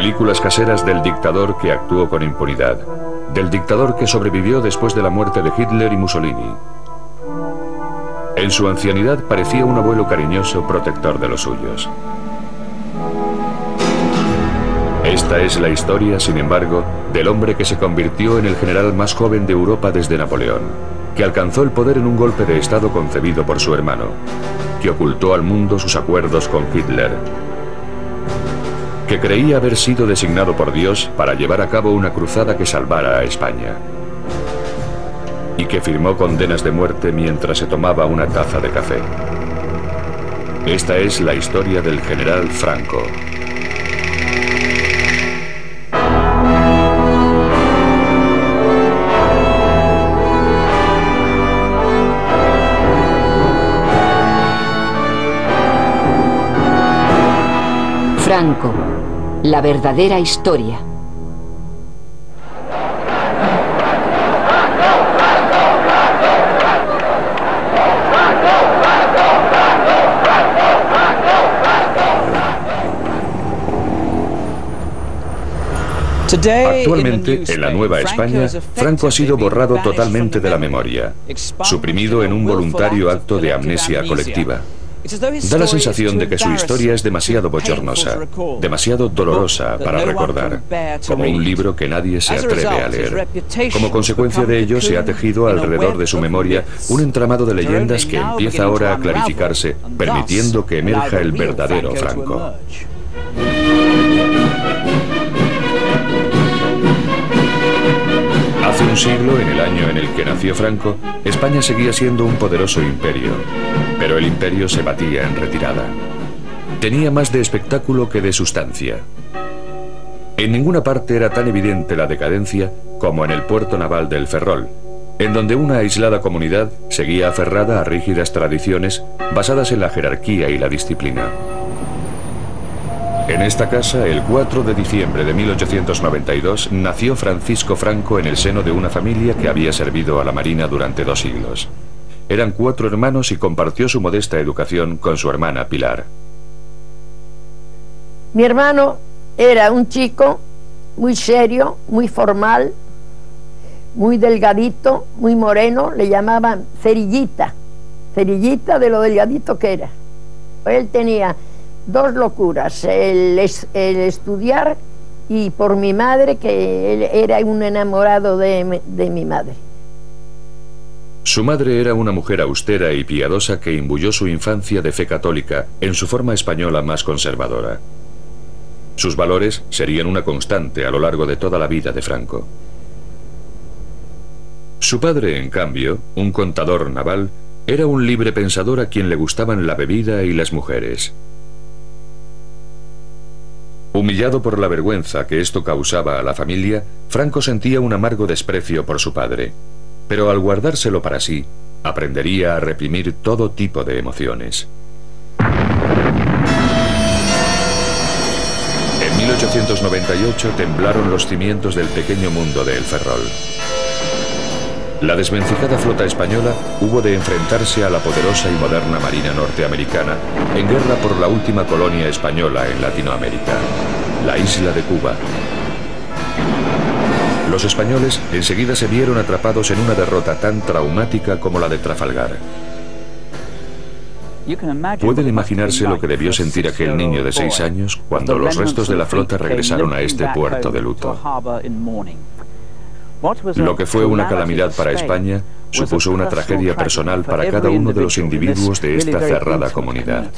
Películas caseras del dictador que actuó con impunidad, del dictador que sobrevivió después de la muerte de Hitler y Mussolini. En su ancianidad parecía un abuelo cariñoso, protector de los suyos. Esta es la historia, sin embargo, del hombre que se convirtió en el general más joven de Europa desde Napoleón, que alcanzó el poder en un golpe de estado concebido por su hermano, que ocultó al mundo sus acuerdos con Hitler, que creía haber sido designado por Dios para llevar a cabo una cruzada que salvara a España, y que firmó condenas de muerte mientras se tomaba una taza de café. Esta es la historia del general Franco. Franco, la verdadera historia. Actualmente, en la Nueva España, Franco ha sido borrado totalmente de la memoria, suprimido en un voluntario acto de amnesia colectiva. Da la sensación de que su historia es demasiado bochornosa, demasiado dolorosa para recordar, como un libro que nadie se atreve a leer. Como consecuencia de ello, se ha tejido alrededor de su memoria un entramado de leyendas que empieza ahora a clarificarse, permitiendo que emerja el verdadero Franco. Hace un siglo, en el año en el que nació Franco, España seguía siendo un poderoso imperio, pero el imperio se batía en retirada. Tenía más de espectáculo que de sustancia. En ninguna parte era tan evidente la decadencia como en el puerto naval del Ferrol, en donde una aislada comunidad seguía aferrada a rígidas tradiciones basadas en la jerarquía y la disciplina. En esta casa, el 4 de diciembre de 1892, nació Francisco Franco en el seno de una familia que había servido a la Marina durante 2 siglos. Eran 4 hermanos y compartió su modesta educación con su hermana Pilar. Mi hermano era un chico muy serio, muy formal, muy delgadito, muy moreno, le llamaban cerillita, cerillita de lo delgadito que era. Él tenía 2 locuras, el estudiar y por mi madre, que él era un enamorado de mi madre. Su madre era una mujer austera y piadosa que imbuyó su infancia de fe católica en su forma española más conservadora. Sus valores serían una constante a lo largo de toda la vida de Franco. Su padre, en cambio, un contador naval, era un libre pensador a quien le gustaban la bebida y las mujeres. Humillado por la vergüenza que esto causaba a la familia, Franco sentía un amargo desprecio por su padre, pero al guardárselo para sí, aprendería a reprimir todo tipo de emociones. En 1898 temblaron los cimientos del pequeño mundo de El Ferrol. La desvencijada flota española hubo de enfrentarse a la poderosa y moderna marina norteamericana en guerra por la última colonia española en Latinoamérica, la isla de Cuba. Los españoles enseguida se vieron atrapados en una derrota tan traumática como la de Trafalgar. Pueden imaginarse lo que debió sentir aquel niño de 6 años cuando los restos de la flota regresaron a este puerto de luto. Lo que fue una calamidad para España supuso una tragedia personal para cada uno de los individuos de esta cerrada comunidad.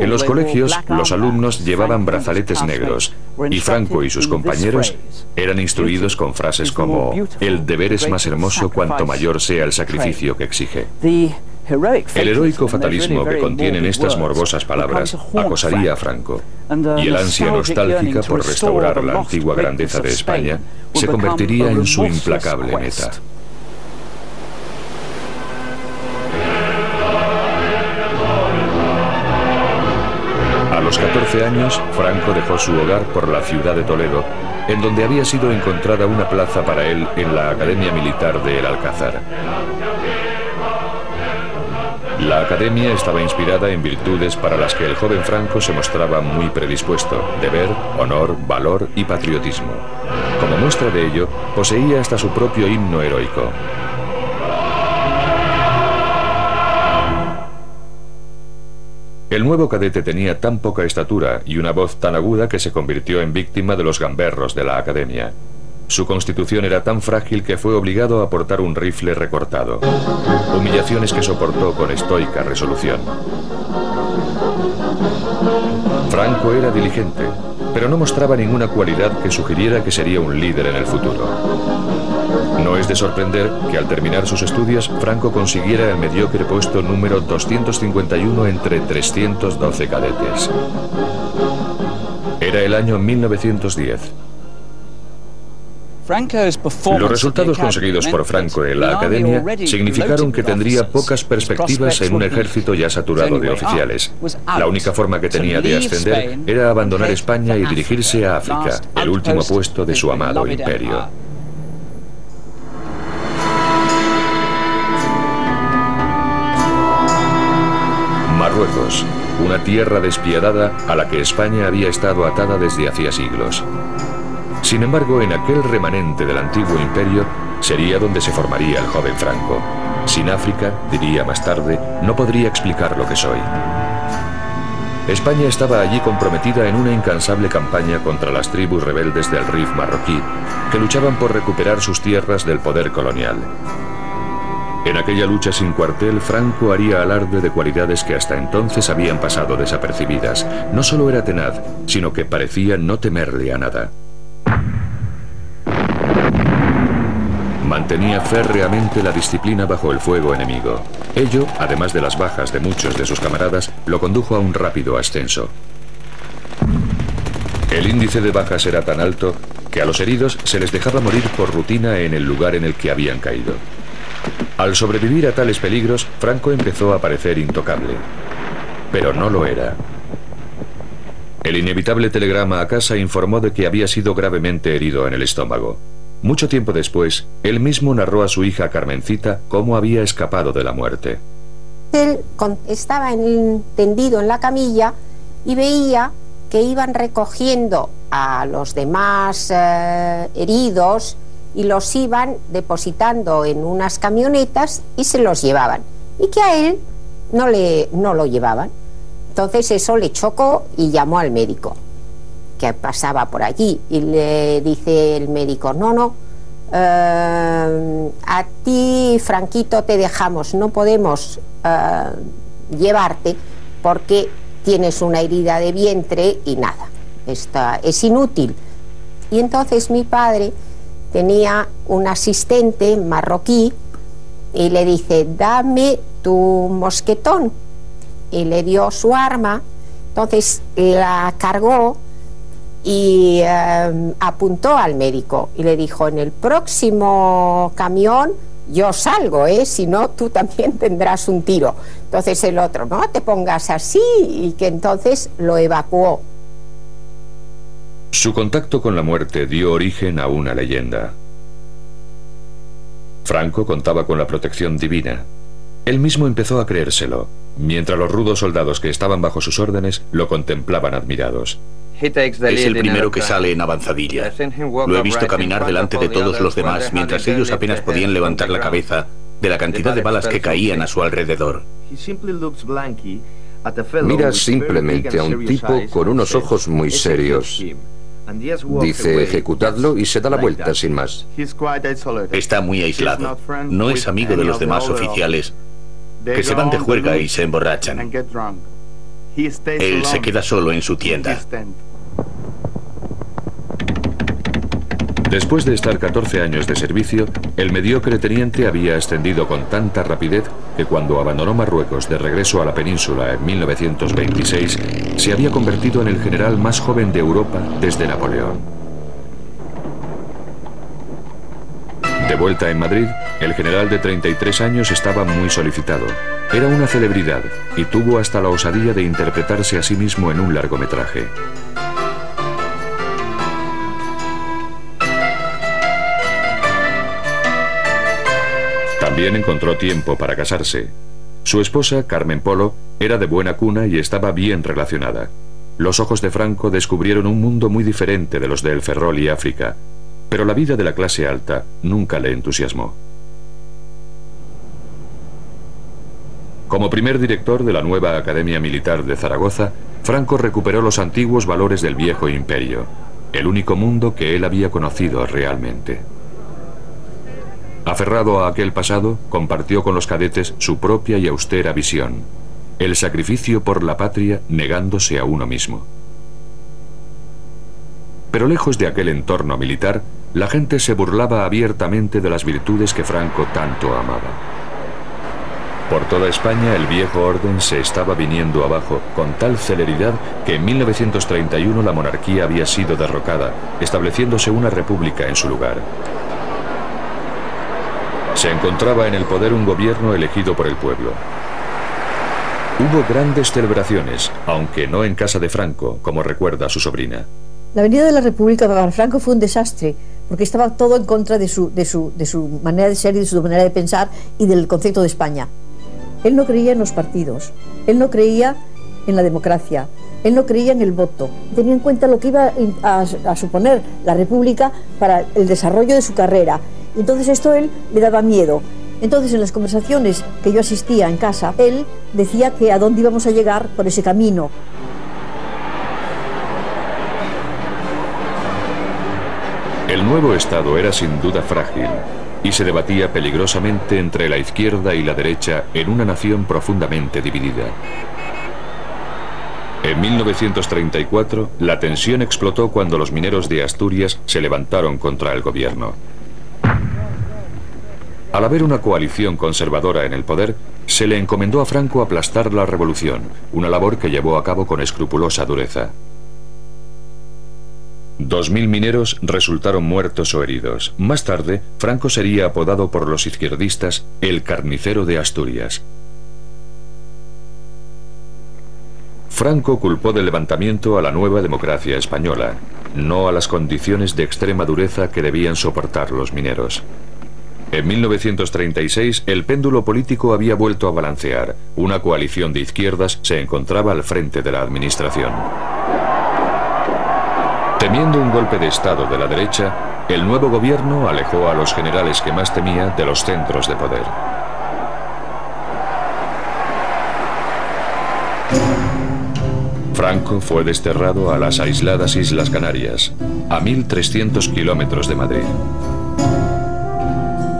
En los colegios, los alumnos llevaban brazaletes negros y Franco y sus compañeros eran instruidos con frases como «El deber es más hermoso cuanto mayor sea el sacrificio que exige». El heroico fatalismo que contienen estas morbosas palabras acosaría a Franco, y el ansia nostálgica por restaurar la antigua grandeza de España se convertiría en su implacable meta. A los 14 años, Franco dejó su hogar por la ciudad de Toledo, en donde había sido encontrada una plaza para él en la Academia Militar de El Alcázar. La academia estaba inspirada en virtudes para las que el joven Franco se mostraba muy predispuesto: deber, honor, valor y patriotismo. Como muestra de ello, poseía hasta su propio himno heroico. El nuevo cadete tenía tan poca estatura y una voz tan aguda que se convirtió en víctima de los gamberros de la academia. Su constitución era tan frágil que fue obligado a portar un rifle recortado. Humillaciones que soportó con estoica resolución. Franco era diligente, pero no mostraba ninguna cualidad que sugiriera que sería un líder en el futuro. No es de sorprender que al terminar sus estudios, Franco consiguiera el mediocre puesto número 251 entre 312 cadetes. Era el año 1910. Los resultados conseguidos por Franco en la academia significaron que tendría pocas perspectivas en un ejército ya saturado de oficiales. La única forma que tenía de ascender era abandonar España y dirigirse a África, el último puesto de su amado imperio. Marruecos, una tierra despiadada a la que España había estado atada desde hacía siglos. Sin embargo, en aquel remanente del antiguo imperio sería donde se formaría el joven Franco. Sin África, diría más tarde, no podría explicar lo que soy. España estaba allí comprometida en una incansable campaña contra las tribus rebeldes del Rif marroquí, que luchaban por recuperar sus tierras del poder colonial. En aquella lucha sin cuartel, Franco haría alarde de cualidades que hasta entonces habían pasado desapercibidas. No solo era tenaz, sino que parecía no temerle a nada. Mantenía férreamente la disciplina bajo el fuego enemigo. Ello, además de las bajas de muchos de sus camaradas, lo condujo a un rápido ascenso. El índice de bajas era tan alto que a los heridos se les dejaba morir por rutina en el lugar en el que habían caído. Al sobrevivir a tales peligros, Franco empezó a parecer intocable, pero no lo era. El inevitable telegrama a casa informó de que había sido gravemente herido en el estómago. Mucho tiempo después, él mismo narró a su hija Carmencita cómo había escapado de la muerte. Él estaba tendido en la camilla y veía que iban recogiendo a los demás heridos y los iban depositando en unas camionetas y se los llevaban. Y que a él no lo llevaban. Entonces eso le chocó y llamó al médico que pasaba por allí y le dice el médico: no, a ti, Franquito, te dejamos, no podemos llevarte porque tienes una herida de vientre y nada, es inútil. Y entonces mi padre tenía un asistente marroquí y le dice: dame tu mosquetón. Y le dio su arma, entonces la cargó y apuntó al médico y le dijo: en el próximo camión yo salgo, si no tú también tendrás un tiro. Entonces el otro: no te pongas así, y que entonces lo evacuó. Su contacto con la muerte dio origen a una leyenda. Franco contaba con la protección divina. Él mismo empezó a creérselo, mientras los rudos soldados que estaban bajo sus órdenes lo contemplaban admirados. Es el primero que sale en avanzadilla. Lo he visto caminar delante de todos los demás mientras ellos apenas podían levantar la cabeza de la cantidad de balas que caían a su alrededor. Mira simplemente a un tipo con unos ojos muy serios. Dice: ejecutadlo, y se da la vuelta sin más. Está muy aislado. No es amigo de los demás oficiales, que se van de juerga y se emborrachan. Él se queda solo en su tienda. Después de estar 14 años de servicio, el mediocre teniente había ascendido con tanta rapidez que cuando abandonó Marruecos de regreso a la península en 1926, se había convertido en el general más joven de Europa desde Napoleón. De vuelta en Madrid, el general de 33 años estaba muy solicitado. Era una celebridad y tuvo hasta la osadía de interpretarse a sí mismo en un largometraje. También encontró tiempo para casarse. Su esposa, Carmen Polo, era de buena cuna y estaba bien relacionada. Los ojos de Franco descubrieron un mundo muy diferente de los del Ferrol y África, pero la vida de la clase alta nunca le entusiasmó. Como primer director de la nueva Academia Militar de Zaragoza, Franco recuperó los antiguos valores del viejo imperio, el único mundo que él había conocido realmente. Aferrado a aquel pasado, compartió con los cadetes su propia y austera visión, el sacrificio por la patria negándose a uno mismo. Pero lejos de aquel entorno militar, la gente se burlaba abiertamente de las virtudes que Franco tanto amaba. Por toda España el viejo orden se estaba viniendo abajo con tal celeridad que en 1931 la monarquía había sido derrocada, estableciéndose una república en su lugar. Se encontraba en el poder un gobierno elegido por el pueblo. Hubo grandes celebraciones, aunque no en casa de Franco, como recuerda su sobrina. La venida de la República para Franco fue un desastre, porque estaba todo en contra de su manera de ser y de su manera de pensar y del concepto de España. Él no creía en los partidos, él no creía en la democracia, él no creía en el voto. Tenía en cuenta lo que iba a suponer la República para el desarrollo de su carrera. Entonces esto a él le daba miedo. Entonces en las conversaciones que yo asistía en casa, él decía que a dónde íbamos a llegar por ese camino. El nuevo Estado era sin duda frágil y se debatía peligrosamente entre la izquierda y la derecha en una nación profundamente dividida. En 1934, la tensión explotó cuando los mineros de Asturias se levantaron contra el gobierno. Al haber una coalición conservadora en el poder, se le encomendó a Franco aplastar la revolución, una labor que llevó a cabo con escrupulosa dureza. 2.000 mineros resultaron muertos o heridos. Más tarde, Franco sería apodado por los izquierdistas el carnicero de Asturias. Franco culpó del levantamiento a la nueva democracia española, no a las condiciones de extrema dureza que debían soportar los mineros. En 1936, el péndulo político había vuelto a balancear. Una coalición de izquierdas se encontraba al frente de la administración. Temiendo un golpe de Estado de la derecha, el nuevo gobierno alejó a los generales que más temía de los centros de poder. Franco fue desterrado a las aisladas Islas Canarias, a 1.300 kilómetros de Madrid.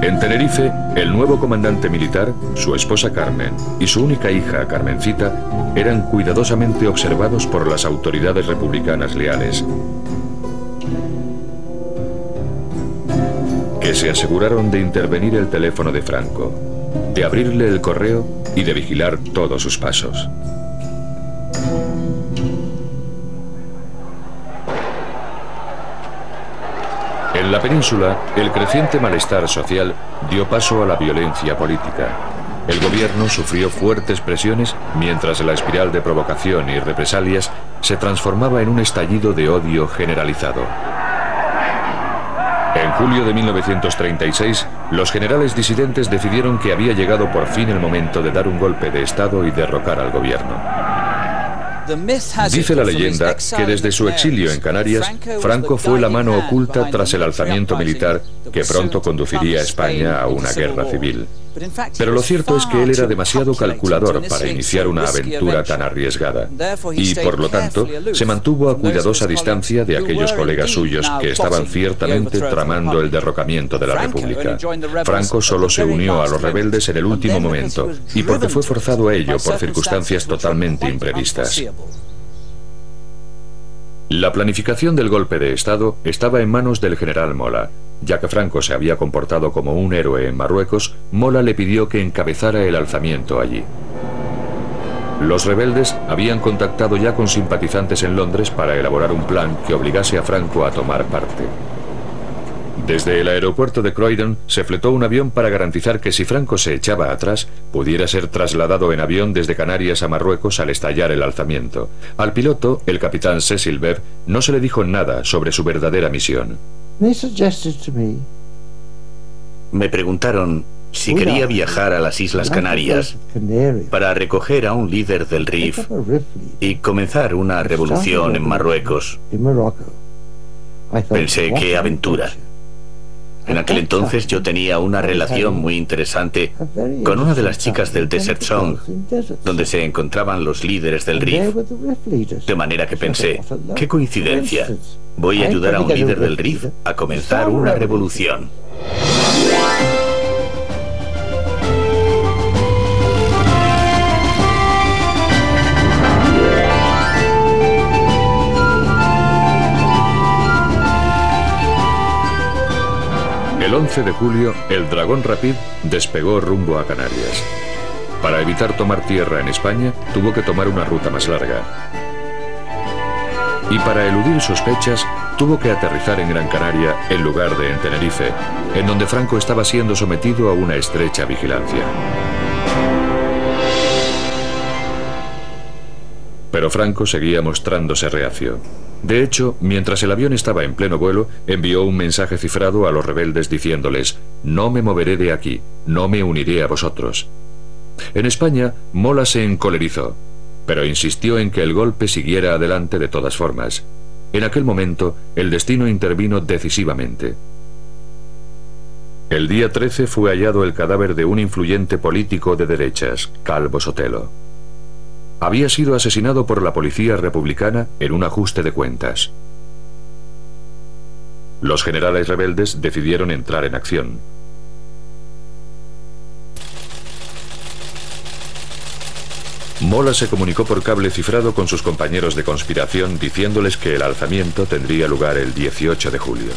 En Tenerife, el nuevo comandante militar, su esposa Carmen y su única hija, Carmencita, eran cuidadosamente observados por las autoridades republicanas leales, que se aseguraron de intervenir el teléfono de Franco, de abrirle el correo y de vigilar todos sus pasos. En la península, el creciente malestar social dio paso a la violencia política. El gobierno sufrió fuertes presiones mientras la espiral de provocación y represalias se transformaba en un estallido de odio generalizado. En julio de 1936, los generales disidentes decidieron que había llegado por fin el momento de dar un golpe de Estado y derrocar al gobierno. Dice la leyenda que desde su exilio en Canarias, Franco fue la mano oculta tras el alzamiento militar que pronto conduciría a España a una guerra civil. Pero lo cierto es que él era demasiado calculador para iniciar una aventura tan arriesgada y, por lo tanto, se mantuvo a cuidadosa distancia de aquellos colegas suyos que estaban ciertamente tramando el derrocamiento de la República. Franco solo se unió a los rebeldes en el último momento y porque fue forzado a ello por circunstancias totalmente imprevistas. La planificación del golpe de Estado estaba en manos del general Mola. Ya que Franco se había comportado como un héroe en Marruecos, Mola le pidió que encabezara el alzamiento allí. Los rebeldes habían contactado ya con simpatizantes en Londres para elaborar un plan que obligase a Franco a tomar parte. Desde el aeropuerto de Croydon se fletó un avión para garantizar que si Franco se echaba atrás, pudiera ser trasladado en avión desde Canarias a Marruecos al estallar el alzamiento. Al piloto, el capitán Cecil Bev, no se le dijo nada sobre su verdadera misión. Me preguntaron si quería viajar a las Islas Canarias para recoger a un líder del Rif y comenzar una revolución en Marruecos. Pensé, qué aventura. En aquel entonces yo tenía una relación muy interesante con una de las chicas del Desert Song, donde se encontraban los líderes del Rif. De manera que pensé, qué coincidencia, voy a ayudar a un líder del Rif a comenzar una revolución. El 11 de julio, el Dragón Rapid despegó rumbo a Canarias. Para evitar tomar tierra en España, tuvo que tomar una ruta más larga. Y para eludir sospechas, tuvo que aterrizar en Gran Canaria en lugar de en Tenerife, en donde Franco estaba siendo sometido a una estrecha vigilancia. Pero Franco seguía mostrándose reacio. De hecho, mientras el avión estaba en pleno vuelo, envió un mensaje cifrado a los rebeldes diciéndoles: no me moveré de aquí, no me uniré a vosotros. En España, Mola se encolerizó, pero insistió en que el golpe siguiera adelante de todas formas. En aquel momento, el destino intervino decisivamente. El día 13 fue hallado el cadáver de un influyente político de derechas, Calvo Sotelo. Había sido asesinado por la policía republicana en un ajuste de cuentas. Los generales rebeldes decidieron entrar en acción. Mola se comunicó por cable cifrado con sus compañeros de conspiración diciéndoles que el alzamiento tendría lugar el 18 de julio.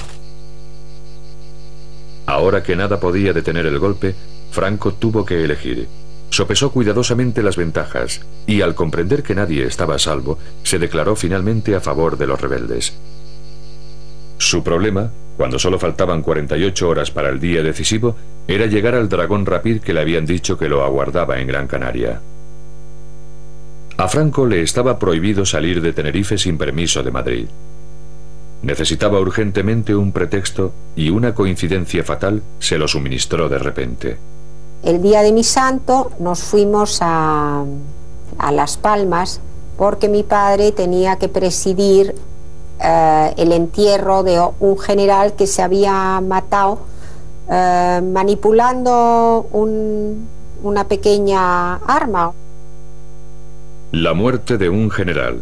Ahora que nada podía detener el golpe, Franco tuvo que elegir. Sopesó cuidadosamente las ventajas y, al comprender que nadie estaba a salvo, se declaró finalmente a favor de los rebeldes. Su problema, cuando solo faltaban 48 horas para el día decisivo, era llegar al Dragón Rapid que le habían dicho que lo aguardaba en Gran Canaria. A Franco le estaba prohibido salir de Tenerife sin permiso de Madrid. Necesitaba urgentemente un pretexto y una coincidencia fatal se lo suministró de repente. El día de mi santo nos fuimos a Las Palmas porque mi padre tenía que presidir el entierro de un general que se había matado manipulando una pequeña arma. La muerte de un general,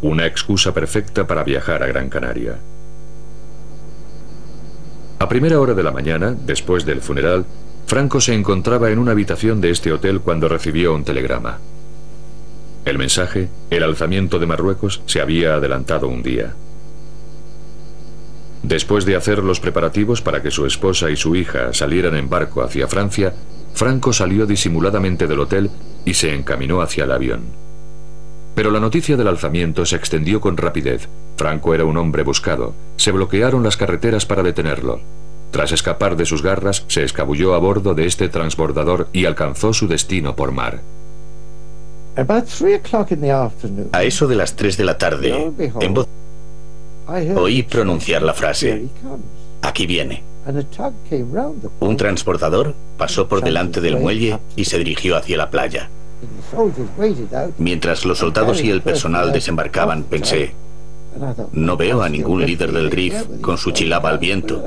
una excusa perfecta para viajar a Gran Canaria. A primera hora de la mañana, después del funeral, Franco se encontraba en una habitación de este hotel cuando recibió un telegrama. El mensaje: el alzamiento de Marruecos se había adelantado un día. Después de hacer los preparativos para que su esposa y su hija salieran en barco hacia Francia, Franco salió disimuladamente del hotel y se encaminó hacia el avión. Pero la noticia del alzamiento se extendió con rapidez. Franco era un hombre buscado. Se bloquearon las carreteras para detenerlo. Tras escapar de sus garras, se escabulló a bordo de este transbordador y alcanzó su destino por mar. A eso de las 3 de la tarde, en voz oí pronunciar la frase: aquí viene. Un transbordador pasó por delante del muelle y se dirigió hacia la playa. Mientras los soldados y el personal desembarcaban, pensé: no veo a ningún líder del Rif con su chilaba al viento.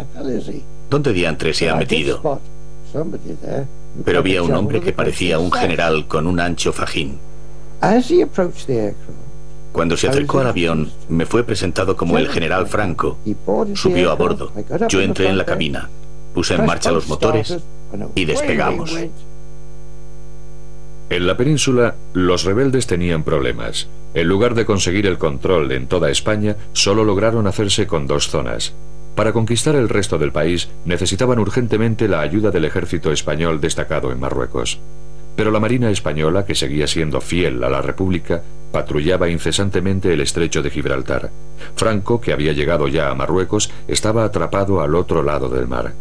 ¿Dónde diantre se ha metido? Pero vi a un hombre que parecía un general con un ancho fajín. Cuando se acercó al avión, me fue presentado como el general Franco. Subió a bordo. Yo entré en la cabina, puse en marcha los motores y despegamos. En la península, los rebeldes tenían problemas. En lugar de conseguir el control en toda España, solo lograron hacerse con 2 zonas. Para conquistar el resto del país, necesitaban urgentemente la ayuda del ejército español destacado en Marruecos. Pero la Marina española, que seguía siendo fiel a la República, patrullaba incesantemente el estrecho de Gibraltar. Franco, que había llegado ya a Marruecos, estaba atrapado al otro lado del mar.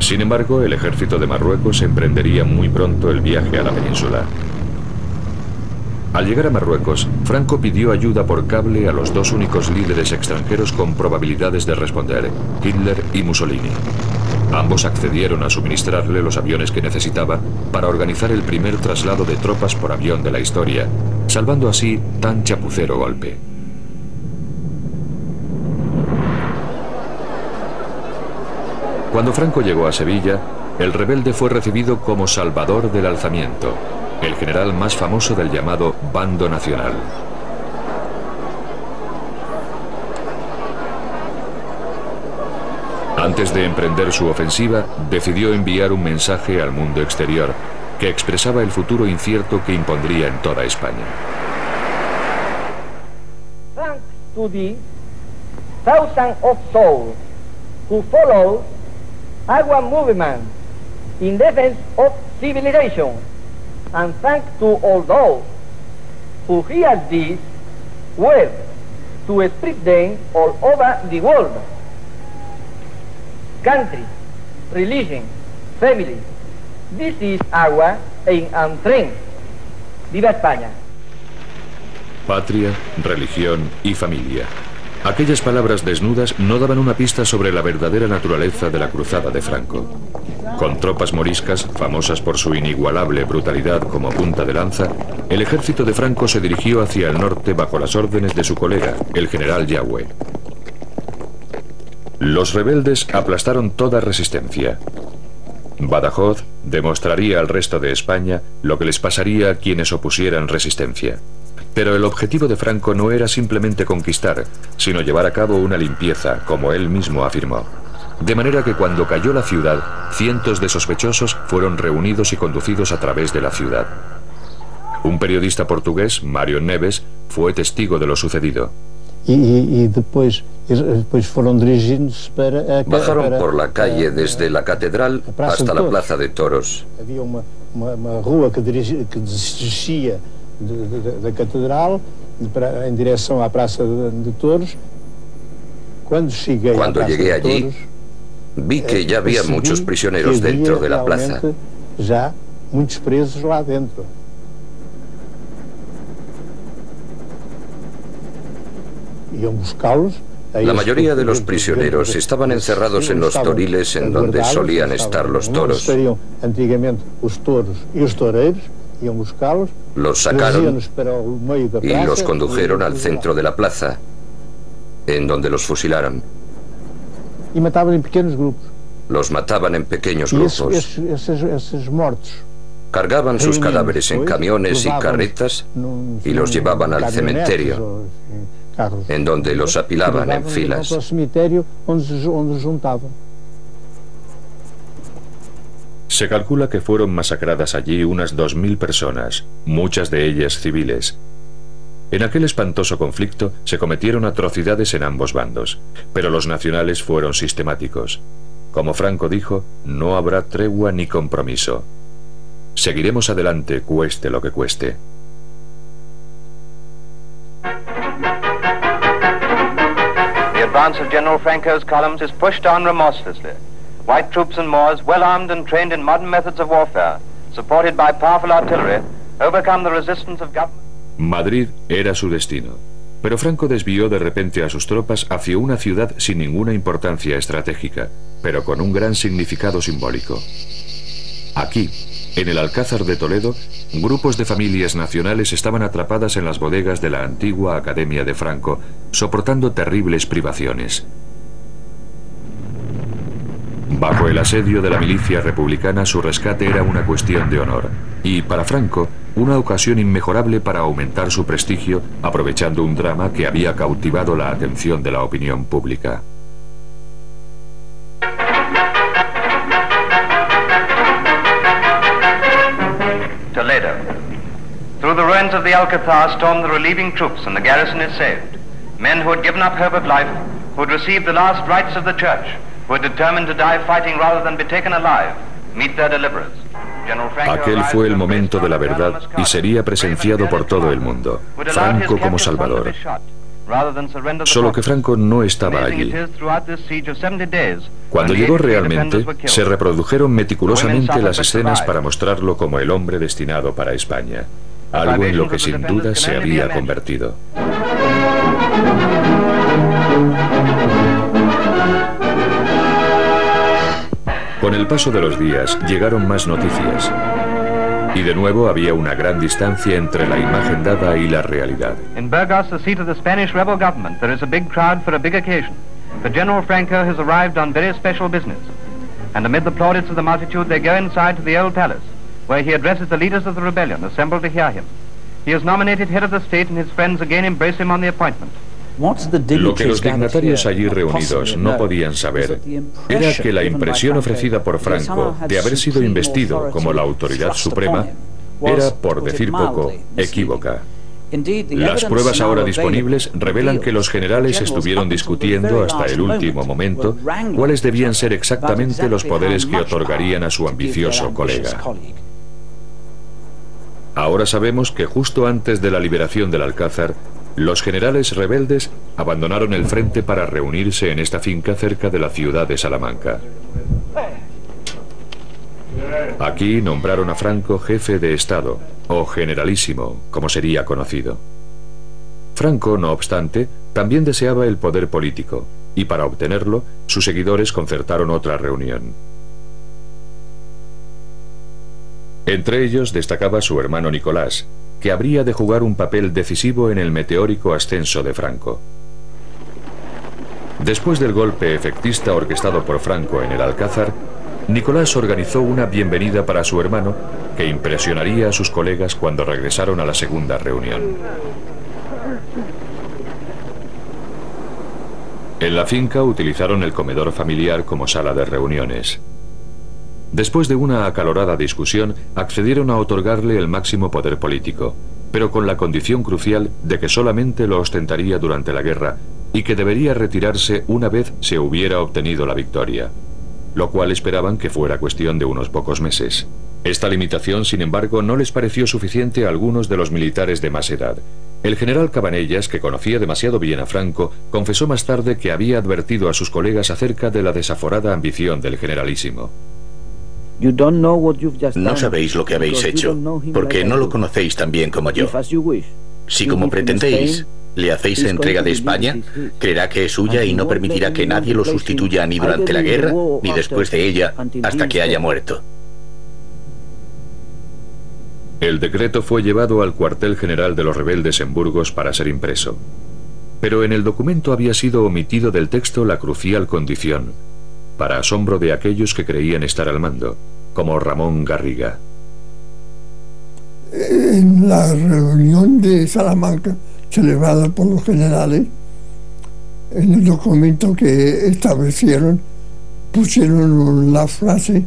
Sin embargo, el ejército de Marruecos emprendería muy pronto el viaje a la península. Al llegar a Marruecos, Franco pidió ayuda por cable a los dos únicos líderes extranjeros con probabilidades de responder, Hitler y Mussolini. Ambos accedieron a suministrarle los aviones que necesitaba para organizar el primer traslado de tropas por avión de la historia, salvando así tan chapucero golpe. Cuando Franco llegó a Sevilla, el rebelde fue recibido como Salvador del Alzamiento, el general más famoso del llamado Bando Nacional. Antes de emprender su ofensiva, decidió enviar un mensaje al mundo exterior que expresaba el futuro incierto que impondría en toda España. Thanks to the thousands of souls who follow our movement in defense of civilization, and thanks to all those who hear this word to spread them all over the world. Country, religion, family, this is our aim and dream. Viva España. Patria, religión y familia. Aquellas palabras desnudas no daban una pista sobre la verdadera naturaleza de la cruzada de Franco. Con tropas moriscas, famosas por su inigualable brutalidad como punta de lanza, el ejército de Franco se dirigió hacia el norte bajo las órdenes de su colega, el general Yagüe. Los rebeldes aplastaron toda resistencia. Badajoz demostraría al resto de España lo que les pasaría a quienes opusieran resistencia. Pero el objetivo de Franco no era simplemente conquistar, sino llevar a cabo una limpieza, como él mismo afirmó. De manera que cuando cayó la ciudad, cientos de sospechosos fueron reunidos y conducidos a través de la ciudad. Un periodista portugués, Mario Neves, fue testigo de lo sucedido. Y después fueron dirigidos para... Bajaron por la calle desde la catedral hasta la plaza de toros. Había una rua que dirigía da catedral en dirección a la plaza de toros. Cuando llegué allí, vi que ya había muchos prisioneros dentro de la plaza. Ya muchos presos lá dentro. La mayoría de los prisioneros estaban encerrados en los toriles en donde solían estar los toros. Antiguamente los toros y los toreros. Los sacaron y los condujeron al centro de la plaza, en donde los fusilaron. Los mataban en pequeños grupos. Cargaban sus cadáveres en camiones y carretas y los llevaban al cementerio, en donde los apilaban en filas. Se calcula que fueron masacradas allí unas 2.000 personas, muchas de ellas civiles. En aquel espantoso conflicto se cometieron atrocidades en ambos bandos, pero los nacionales fueron sistemáticos. Como Franco dijo, no habrá tregua ni compromiso. Seguiremos adelante, cueste lo que cueste. The advance of General Franco's columns is pushed on remorselessly. White troops and Moors, well armed and trained in modern methods of warfare, supported by powerful artillery, overcome the resistance of government. Madrid era su destino, pero Franco desvió de repente a sus tropas hacia una ciudad sin ninguna importancia estratégica, pero con un gran significado simbólico. Aquí, en el Alcázar de Toledo, grupos de familias nacionales estaban atrapadas en las bodegas de la antigua Academia de Franco, soportando terribles privaciones. Bajo el asedio de la milicia republicana, su rescate era una cuestión de honor y, para Franco, una ocasión inmejorable para aumentar su prestigio, aprovechando un drama que había cautivado la atención de la opinión pública. Toledo. Through the ruins of the Alcázar stormed the relieving troops and the garrison is saved. Men who had given up hope of life, who had received the last rites of the church, were determined to die fighting rather than be taken alive, meet their deliverers. Aquel fue el momento de la verdad y sería presenciado por todo el mundo. Franco como Salvador. Solo que Franco no estaba allí. Cuando llegó realmente, se reprodujeron meticulosamente las escenas para mostrarlo como el hombre destinado para España. algo en lo que sin duda se había convertido. Con el paso de los días llegaron más noticias. Y de nuevo había una gran distancia entre la imagen dada y la realidad. En Burgos, la sede del Spanish Rebel Government, hay una gran crowd para una gran ocasión. El General Franco ha llegado en muy especial business. Y amid los aplausos de la multitud, they go inside to the old palace, where he addresses the leaders of the rebellion assembled to hear him. He is nominated head of the state, and his friends again embrace him on the appointment. Lo que los dignatarios allí reunidos no podían saber era que la impresión ofrecida por Franco de haber sido investido como la autoridad suprema era, por decir poco, equívoca. Las pruebas ahora disponibles revelan que los generales estuvieron discutiendo hasta el último momento cuáles debían ser exactamente los poderes que otorgarían a su ambicioso colega. Ahora sabemos que justo antes de la liberación del Alcázar, los generales rebeldes abandonaron el frente para reunirse en esta finca cerca de la ciudad de Salamanca. Aquí nombraron a Franco jefe de Estado, o generalísimo, como sería conocido. Franco, no obstante, también deseaba el poder político, y para obtenerlo, sus seguidores concertaron otra reunión. Entre ellos destacaba su hermano Nicolás, que habría de jugar un papel decisivo en el meteórico ascenso de Franco. Después del golpe efectista orquestado por Franco en el Alcázar, Nicolás organizó una bienvenida para su hermano que impresionaría a sus colegas cuando regresaron a la segunda reunión. En la finca utilizaron el comedor familiar como sala de reuniones. Después de una acalorada discusión, accedieron a otorgarle el máximo poder político, pero con la condición crucial de que solamente lo ostentaría durante la guerra y que debería retirarse una vez se hubiera obtenido la victoria, lo cual esperaban que fuera cuestión de unos pocos meses. Esta limitación, sin embargo, no les pareció suficiente a algunos de los militares de más edad. El general Cabanellas, que conocía demasiado bien a Franco, confesó más tarde que había advertido a sus colegas acerca de la desaforada ambición del generalísimo. No sabéis lo que habéis hecho, porque no lo conocéis tan bien como yo. Si, como pretendéis, le hacéis entrega de España, creerá que es suya y no permitirá que nadie lo sustituya ni durante la guerra, ni después de ella, hasta que haya muerto. El decreto fue llevado al cuartel general de los rebeldes en Burgos para ser impreso. Pero en el documento había sido omitido del texto la crucial condición, para asombro de aquellos que creían estar al mando, como Ramón Garriga. En la reunión de Salamanca, celebrada por los generales, en el documento que establecieron, pusieron la frase,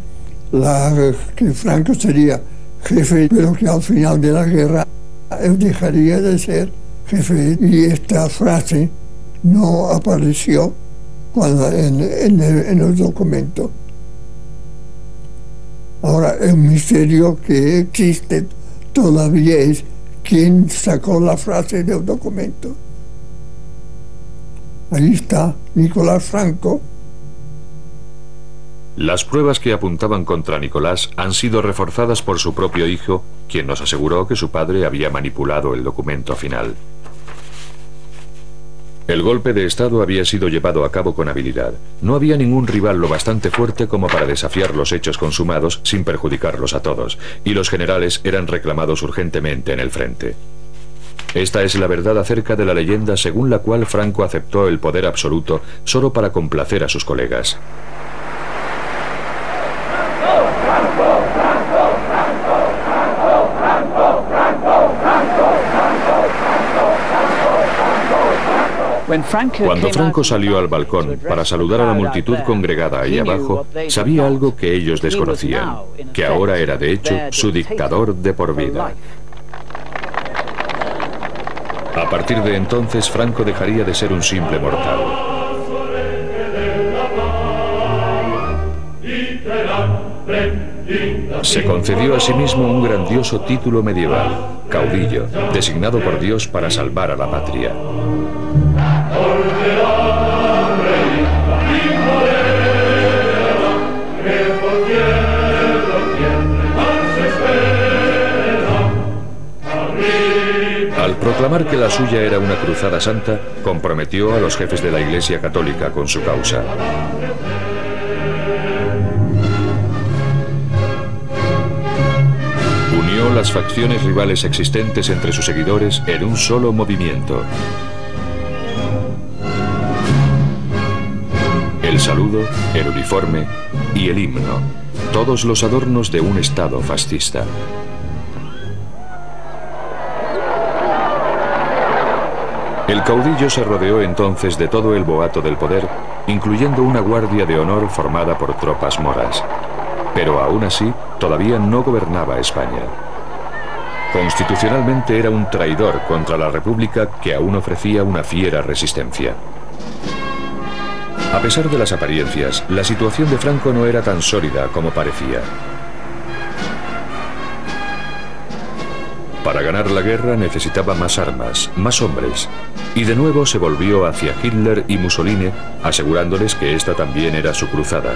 que Franco sería jefe, pero que al final de la guerra él dejaría de ser jefe, y esta frase no apareció en el documento. Ahora, el misterio que existe todavía es quién sacó la frase del documento. Ahí está Nicolás Franco. Las pruebas que apuntaban contra Nicolás han sido reforzadas por su propio hijo, quien nos aseguró que su padre había manipulado el documento final. El golpe de Estado había sido llevado a cabo con habilidad. No había ningún rival lo bastante fuerte como para desafiar los hechos consumados sin perjudicarlos a todos, y los generales eran reclamados urgentemente en el frente. Esta es la verdad acerca de la leyenda según la cual Franco aceptó el poder absoluto solo para complacer a sus colegas. Cuando Franco salió al balcón para saludar a la multitud congregada ahí abajo, sabía algo que ellos desconocían, que ahora era de hecho su dictador de por vida. A partir de entonces, Franco dejaría de ser un simple mortal. Se concedió a sí mismo un grandioso título medieval, caudillo, designado por Dios para salvar a la patria. proclamar que la suya era una cruzada santa, comprometió a los jefes de la Iglesia Católica con su causa. Unió las facciones rivales existentes entre sus seguidores en un solo movimiento. El saludo, el uniforme y el himno, todos los adornos de un estado fascista. El caudillo se rodeó entonces de todo el boato del poder, incluyendo una guardia de honor formada por tropas moras. Pero aún así, todavía no gobernaba España. Constitucionalmente era un traidor contra la República que aún ofrecía una fiera resistencia. A pesar de las apariencias, la situación de Franco no era tan sólida como parecía. Para ganar la guerra necesitaba más armas, más hombres, y de nuevo se volvió hacia Hitler y Mussolini, asegurándoles que esta también era su cruzada.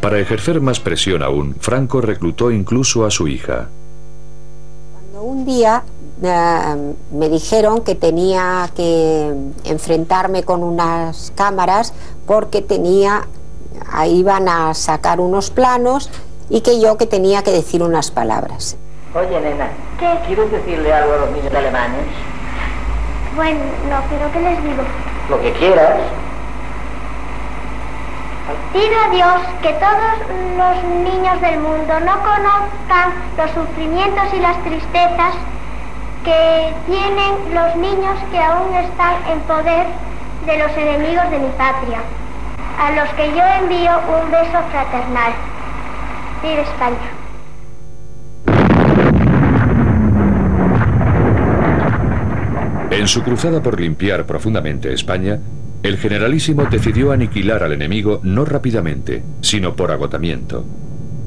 Para ejercer más presión aún, Franco reclutó incluso a su hija. Cuando un día me dijeron que tenía que enfrentarme con unas cámaras porque tenía... Ahí iban a sacar unos planos y que yo que tenía que decir unas palabras. Oye, nena, ¿qué quieres decirle algo a los niños alemanes? Bueno, no, pero ¿qué les digo? Lo que quieras. Pido a Dios que todos los niños del mundo no conozcan los sufrimientos y las tristezas que tienen los niños que aún están en poder de los enemigos de mi patria. A los que yo envío un beso fraternal. Viva España. En su cruzada por limpiar profundamente España, el generalísimo decidió aniquilar al enemigo no rápidamente, sino por agotamiento.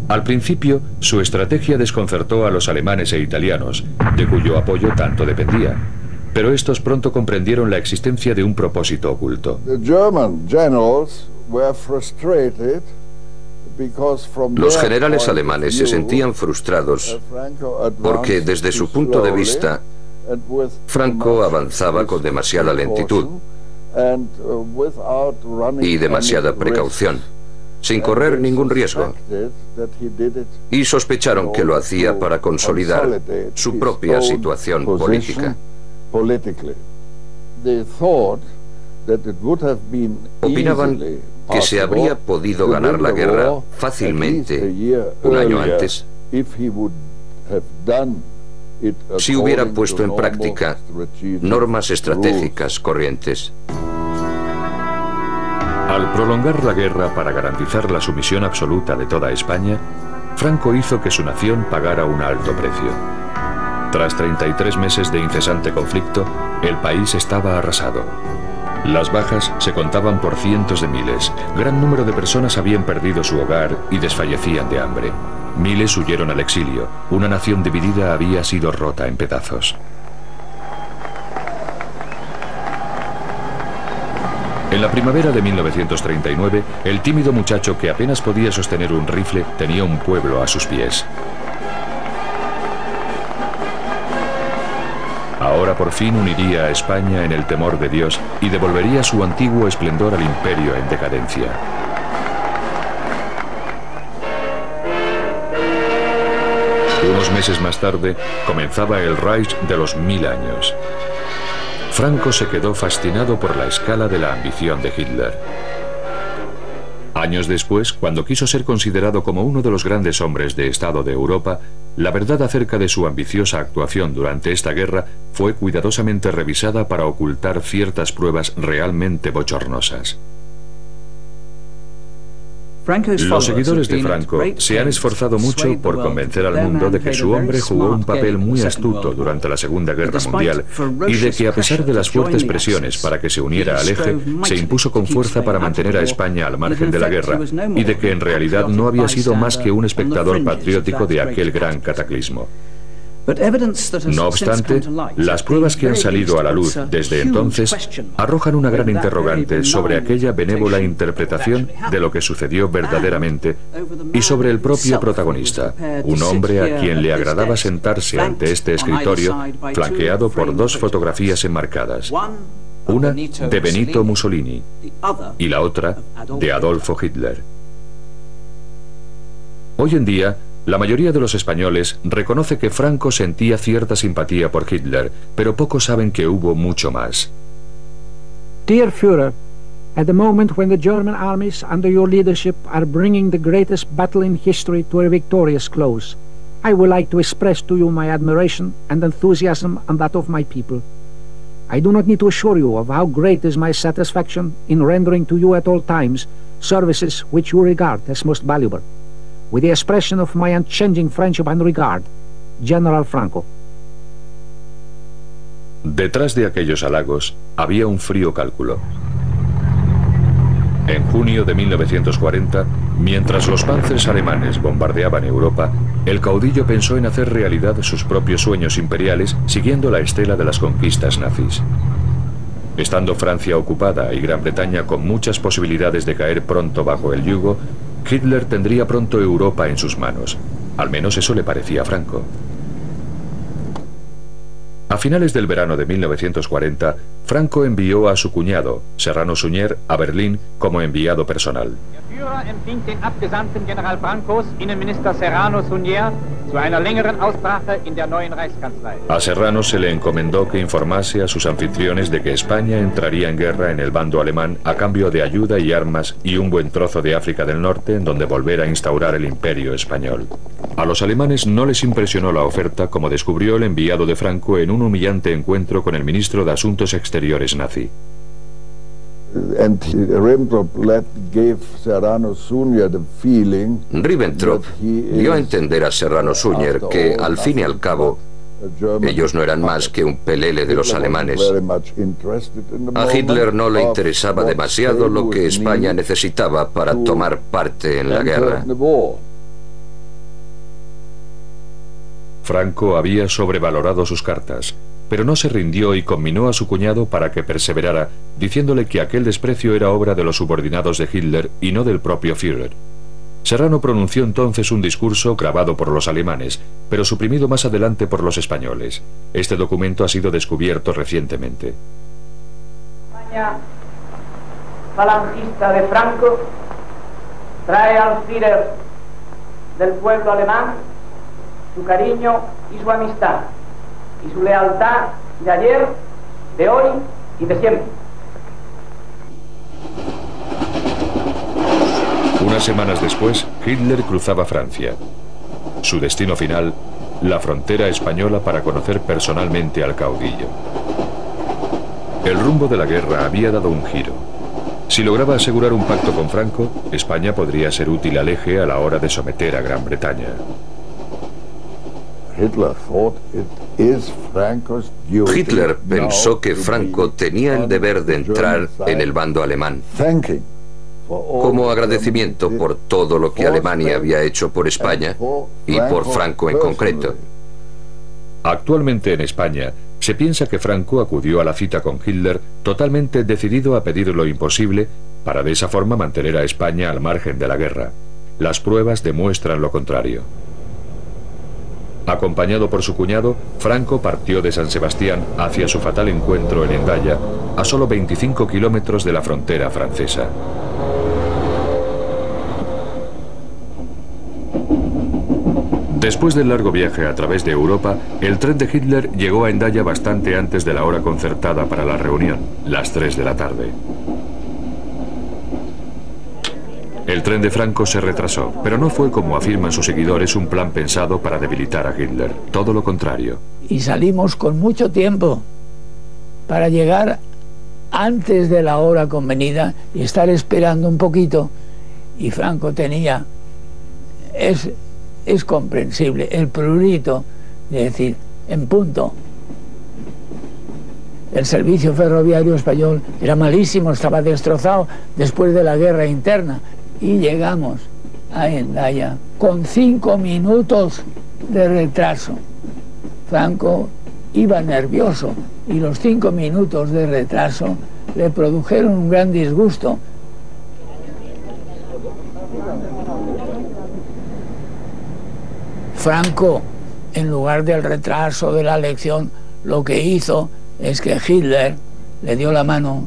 Al principio, su estrategia desconcertó a los alemanes e italianos, de cuyo apoyo tanto dependía. Pero estos pronto comprendieron la existencia de un propósito oculto. Los generales alemanes se sentían frustrados porque desde su punto de vista Franco avanzaba con demasiada lentitud y demasiada precaución, sin correr ningún riesgo, y sospecharon que lo hacía para consolidar su propia situación política. Opinaban que se habría podido ganar la guerra fácilmente un año antes si hubiera puesto en práctica normas estratégicas corrientes. Al prolongar la guerra para garantizar la sumisión absoluta de toda España, Franco hizo que su nación pagara un alto precio. Tras 33 meses de incesante conflicto, el país estaba arrasado. Las bajas se contaban por cientos de miles. Gran número de personas habían perdido su hogar y desfallecían de hambre. Miles huyeron al exilio. Una nación dividida había sido rota en pedazos. En la primavera de 1939, el tímido muchacho que apenas podía sostener un rifle tenía un pueblo a sus pies. Ahora por fin uniría a España en el temor de Dios y devolvería su antiguo esplendor al imperio en decadencia. Unos meses más tarde comenzaba el Reich de los 1000 años. Franco se quedó fascinado por la escala de la ambición de Hitler. Años después, cuando quiso ser considerado como uno de los grandes hombres de Estado de Europa, la verdad acerca de su ambiciosa actuación durante esta guerra fue cuidadosamente revisada para ocultar ciertas pruebas realmente bochornosas. Los seguidores de Franco se han esforzado mucho por convencer al mundo de que su hombre jugó un papel muy astuto durante la Segunda Guerra Mundial y de que a pesar de las fuertes presiones para que se uniera al Eje, se impuso con fuerza para mantener a España al margen de la guerra y de que en realidad no había sido más que un espectador patriótico de aquel gran cataclismo. No obstante, las pruebas que han salido a la luz desde entonces arrojan una gran interrogante sobre aquella benévola interpretación de lo que sucedió verdaderamente y sobre el propio protagonista, un hombre a quien le agradaba sentarse ante este escritorio flanqueado por dos fotografías enmarcadas, una de Benito Mussolini y la otra de Adolfo Hitler. Hoy en día, la mayoría de los españoles reconoce que Franco sentía cierta simpatía por Hitler, pero pocos saben que hubo mucho más. Dear Führer, at the moment when the German armies under your leadership are bringing the greatest battle in history to a victorious close, I would like to express to you my admiration and enthusiasm and that of my people. I do not need to assure you of how great is my satisfaction in rendering to you at all times services which you regard as most valuable. With the expression of my unchanging friendship and regard, General Franco. Detrás de aquellos halagos había un frío cálculo. En junio de 1940, mientras los panzers alemanes bombardeaban Europa, el caudillo pensó en hacer realidad sus propios sueños imperiales siguiendo la estela de las conquistas nazis. Estando Francia ocupada y Gran Bretaña con muchas posibilidades de caer pronto bajo el yugo, Hitler tendría pronto Europa en sus manos. Al menos eso le parecía a Franco. A finales del verano de 1940, Franco envió a su cuñado, Serrano Suñer, a Berlín como enviado personal. Der Führer empfing den abgesandten General Francos, Innenminister Serrano Suñer, zu einer längeren Aussprache in der neuen Reichskanzlei. A Serrano se le encomendó que informase a sus anfitriones de que España entraría en guerra en el bando alemán a cambio de ayuda y armas y un buen trozo de África del Norte en donde volver a instaurar el Imperio Español. A los alemanes no les impresionó la oferta, como descubrió el enviado de Franco en un humillante encuentro con el ministro de Asuntos Exteriores nazi. Ribbentrop dio a entender a Serrano Suñer que, al fin y al cabo, ellos no eran más que un pelele de los alemanes. A Hitler no le interesaba demasiado lo que España necesitaba para tomar parte en la guerra. Franco había sobrevalorado sus cartas, pero no se rindió y conminó a su cuñado para que perseverara, diciéndole que aquel desprecio era obra de los subordinados de Hitler y no del propio Führer. Serrano pronunció entonces un discurso grabado por los alemanes, pero suprimido más adelante por los españoles. Este documento ha sido descubierto recientemente. España, falangista de Franco, trae al Führer del pueblo alemán su cariño y su amistad, y su lealtad de ayer, de hoy y de siempre. Unas semanas después, Hitler cruzaba Francia. Su destino final, la frontera española, para conocer personalmente al caudillo. El rumbo de la guerra había dado un giro. Si lograba asegurar un pacto con Franco, España podría ser útil al Eje a la hora de someter a Gran Bretaña. Hitler pensó que Franco tenía el deber de entrar en el bando alemán como agradecimiento por todo lo que Alemania había hecho por España y por Franco en concreto. Actualmente en España se piensa que Franco acudió a la cita con Hitler totalmente decidido a pedir lo imposible para de esa forma mantener a España al margen de la guerra. Las pruebas demuestran lo contrario. Acompañado por su cuñado, Franco partió de San Sebastián hacia su fatal encuentro en Hendaya, a solo 25 kilómetros de la frontera francesa. Después del largo viaje a través de Europa, el tren de Hitler llegó a Hendaya bastante antes de la hora concertada para la reunión, las 3 de la tarde. El tren de Franco se retrasó, pero no fue, como afirman sus seguidores, un plan pensado para debilitar a Hitler. Todo lo contrario. Y salimos con mucho tiempo para llegar antes de la hora convenida y estar esperando un poquito. Y Franco tenía, es comprensible, el prurito de decir, en punto. El servicio ferroviario español era malísimo, estaba destrozado después de la guerra interna. Y llegamos a Hendaya con 5 minutos de retraso. Franco iba nervioso y los 5 minutos de retraso le produjeron un gran disgusto. Franco, en lugar del retraso de la elección, lo que hizo es que Hitler le dio la mano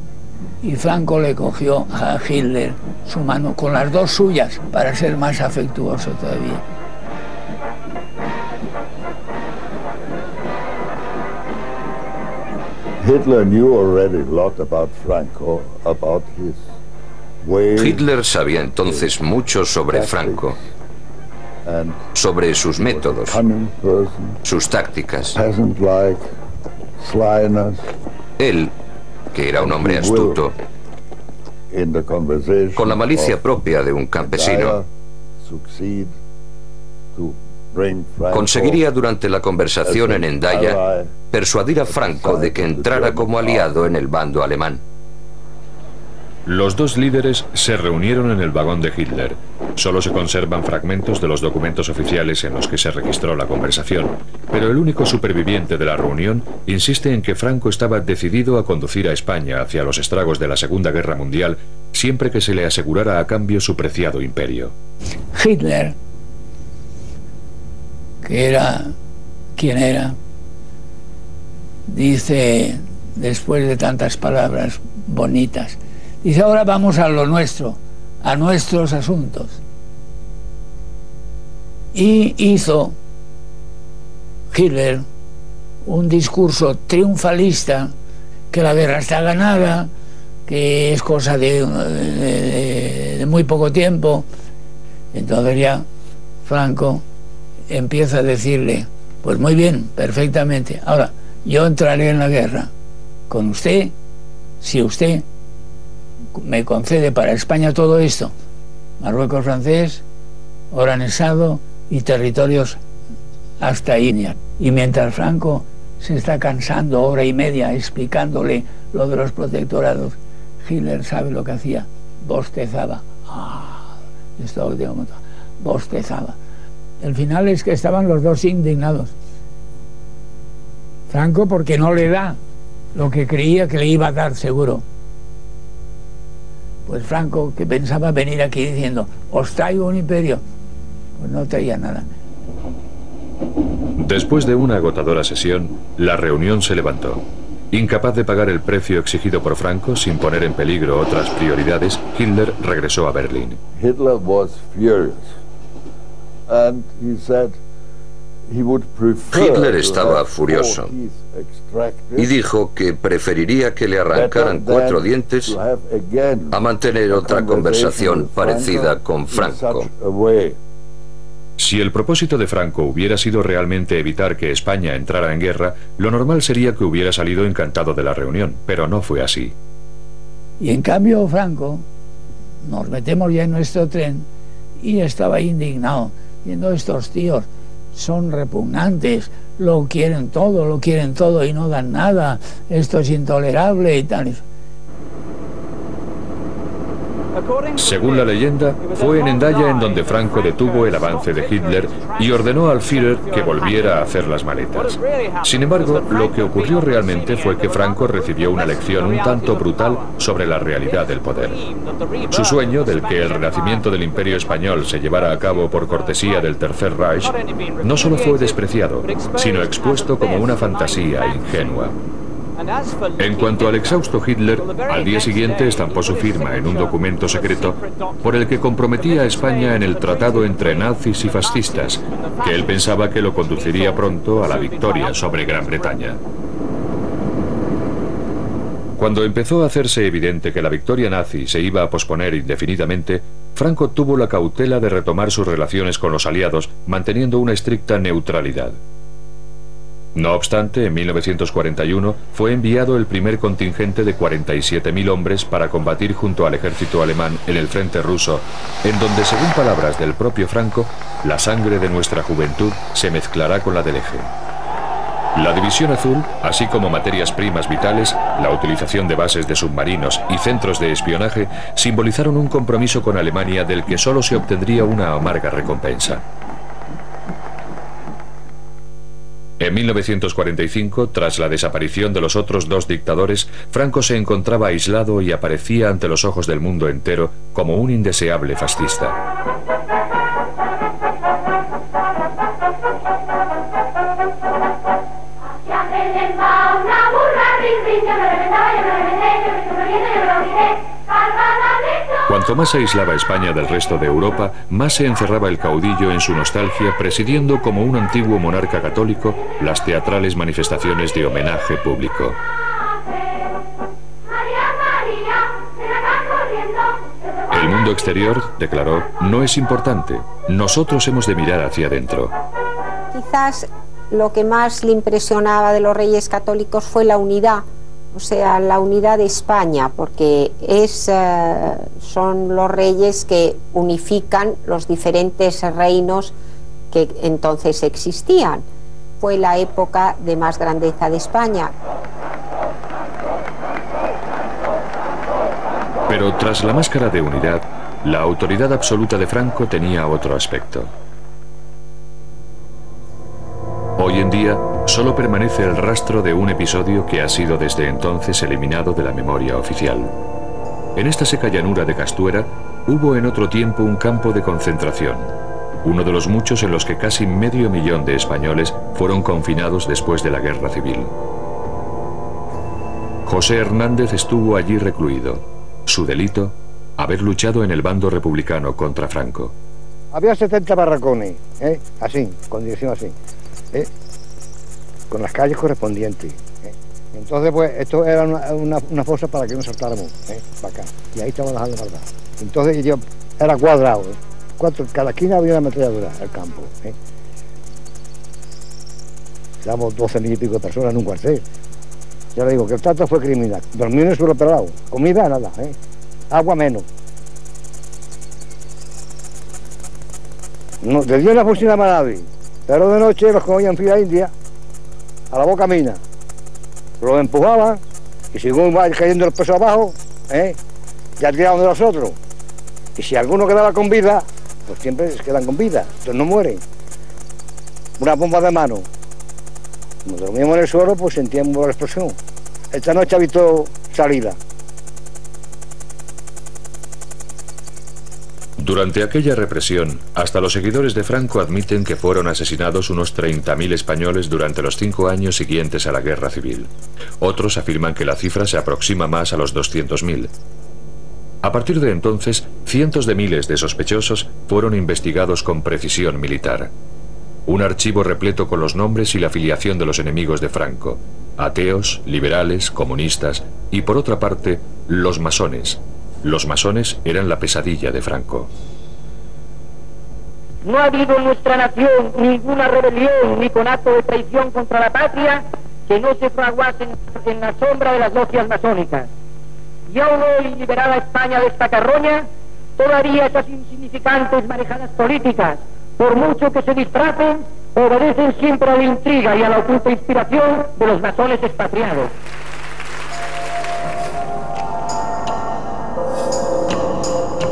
y Franco le cogió a Hitler su mano con las dos suyas para ser más afectuoso todavía. Hitler sabía entonces mucho sobre Franco, sobre sus métodos, sus tácticas. Él, que era un hombre astuto, con la malicia propia de un campesino, conseguiría durante la conversación en Hendaya persuadir a Franco de que entrara como aliado en el bando alemán. Los dos líderes se reunieron en el vagón de Hitler. Solo se conservan fragmentos de los documentos oficiales en los que se registró la conversación, pero el único superviviente de la reunión insiste en que Franco estaba decidido a conducir a España hacia los estragos de la Segunda Guerra Mundial siempre que se le asegurara a cambio su preciado imperio. Hitler, que era quien era, dice, después de tantas palabras bonitas, dice, ahora vamos a lo nuestro, a nuestros asuntos. Y hizo Hitler un discurso triunfalista, que la guerra está ganada, que es cosa de muy poco tiempo. Entonces ya Franco empieza a decirle, pues muy bien, perfectamente, ahora yo entraré en la guerra con usted, si usted me concede para España todo esto, Marruecos francés, Orangesado y territorios hasta India. Y mientras Franco se está cansando hora y media explicándole lo de los protectorados, Hitler sabe lo que hacía, bostezaba. Ah, esto lo digo, bostezaba. El final es que estaban los dos indignados. Franco porque no le da lo que creía que le iba a dar seguro. Pues Franco, que pensaba venir aquí diciendo, os traigo un imperio, pues no traía nada. Después de una agotadora sesión, la reunión se levantó. Incapaz de pagar el precio exigido por Franco sin poner en peligro otras prioridades, Hitler regresó a Berlín. Hitler was furious. And he said he would prefer. Hitler estaba furioso y dijo que preferiría que le arrancaran 4 dientes a mantener otra conversación parecida con Franco. Si el propósito de Franco hubiera sido realmente evitar que España entrara en guerra, lo normal sería que hubiera salido encantado de la reunión, pero no fue así. Y en cambio Franco, nos metemos ya en nuestro tren, y estaba indignado, viendo estos tíos son repugnantes, lo quieren todo y no dan nada, esto es intolerable y tal. Según la leyenda, fue en Hendaya en donde Franco detuvo el avance de Hitler y ordenó al Führer que volviera a hacer las maletas. Sin embargo, lo que ocurrió realmente fue que Franco recibió una lección un tanto brutal sobre la realidad del poder. Su sueño del que el renacimiento del Imperio Español se llevara a cabo por cortesía del Tercer Reich no solo fue despreciado, sino expuesto como una fantasía ingenua. En cuanto al exhausto Hitler, al día siguiente estampó su firma en un documento secreto por el que comprometía a España en el tratado entre nazis y fascistas, que él pensaba que lo conduciría pronto a la victoria sobre Gran Bretaña. Cuando empezó a hacerse evidente que la victoria nazi se iba a posponer indefinidamente, Franco tuvo la cautela de retomar sus relaciones con los aliados, manteniendo una estricta neutralidad. No obstante, en 1941 fue enviado el primer contingente de 47.000 hombres para combatir junto al ejército alemán en el frente ruso, en donde, según palabras del propio Franco, la sangre de nuestra juventud se mezclará con la del Eje. La división azul, así como materias primas vitales, la utilización de bases de submarinos y centros de espionaje, simbolizaron un compromiso con Alemania del que solo se obtendría una amarga recompensa. En 1945, tras la desaparición de los otros dos dictadores, Franco se encontraba aislado y aparecía ante los ojos del mundo entero como un indeseable fascista. Cuanto más se aislaba España del resto de Europa, más se encerraba el caudillo en su nostalgia, presidiendo como un antiguo monarca católico las teatrales manifestaciones de homenaje público. El mundo exterior, declaró, no es importante. Nosotros hemos de mirar hacia adentro. Quizás lo que más le impresionaba de los reyes católicos fue la unidad. O sea, la unidad de España, porque son los reyes que unifican los diferentes reinos que entonces existían. Fue la época de más grandeza de España. Pero tras la máscara de unidad, la autoridad absoluta de Franco tenía otro aspecto. Hoy en día, solo permanece el rastro de un episodio que ha sido desde entonces eliminado de la memoria oficial. En esta seca llanura de Castuera hubo en otro tiempo un campo de concentración, uno de los muchos en los que casi 500.000 de españoles fueron confinados después de la Guerra Civil. José Hernández estuvo allí recluido. Su delito, haber luchado en el bando republicano contra Franco. Había 70 barracones, así, con dirección así. Con las calles correspondientes. Entonces, pues, esto era una fosa para que no saltáramos, para acá. Y ahí estaban las armas. Entonces, yo era cuadrado. Cada esquina había una ametralladora al campo. Éramos 12.000 y pico de personas en un cuartel. Ya le digo que el trato fue criminal. Dormí en el suelo pelado. Comida, nada. Agua, menos. No, de día en la bocina Maraví, pero de noche los comían fila india. A la boca mina, lo empujaban y según va cayendo el peso abajo, ya tiraban de los otros. Y si alguno quedaba con vida, pues siempre se quedan con vida, entonces no mueren. Una bomba de mano. Cuando dormíamos en el suelo, pues sentíamos la explosión. Esta noche ha visto salida. Durante aquella represión, hasta los seguidores de Franco admiten que fueron asesinados unos 30.000 españoles durante los 5 años siguientes a la Guerra Civil. Otros afirman que la cifra se aproxima más a los 200.000. A partir de entonces, cientos de miles de sospechosos fueron investigados con precisión militar. Un archivo repleto con los nombres y la afiliación de los enemigos de Franco: ateos, liberales, comunistas y, por otra parte, los masones. Los masones eran la pesadilla de Franco. No ha habido en nuestra nación ninguna rebelión ni conato de traición contra la patria que no se fraguase en la sombra de las logias masónicas. Y aún hoy, liberada España de esta carroña, todavía esas insignificantes manejadas políticas, por mucho que se disfracen, obedecen siempre a la intriga y a la oculta inspiración de los masones expatriados.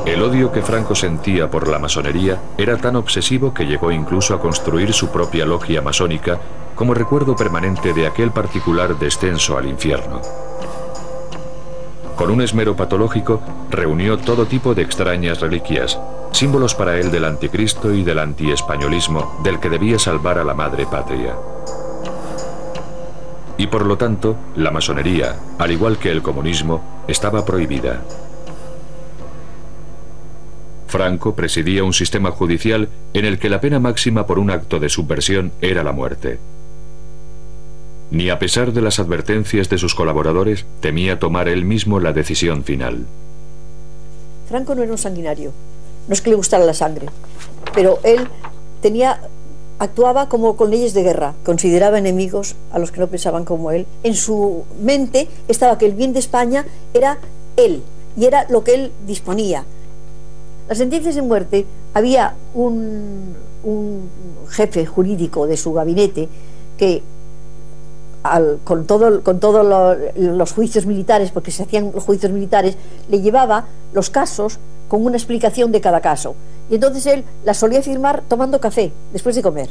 El odio que Franco sentía por la masonería era tan obsesivo que llegó incluso a construir su propia logia masónica como recuerdo permanente de aquel particular descenso al infierno. Con un esmero patológico, reunió todo tipo de extrañas reliquias, símbolos para él del anticristo y del antiespañolismo del que debía salvar a la madre patria. Y por lo tanto, la masonería, al igual que el comunismo, estaba prohibida. Franco presidía un sistema judicial en el que la pena máxima por un acto de subversión era la muerte. Ni a pesar de las advertencias de sus colaboradores, temía tomar él mismo la decisión final. Franco no era un sanguinario, no es que le gustara la sangre, pero él actuaba como con leyes de guerra, consideraba enemigos a los que no pensaban como él. En su mente estaba que el bien de España era él y era lo que él disponía. Las sentencias de muerte, había un jefe jurídico de su gabinete que con todos los juicios militares, porque se hacían los juicios militares, le llevaba los casos con una explicación de cada caso. Y entonces él las solía firmar tomando café, después de comer.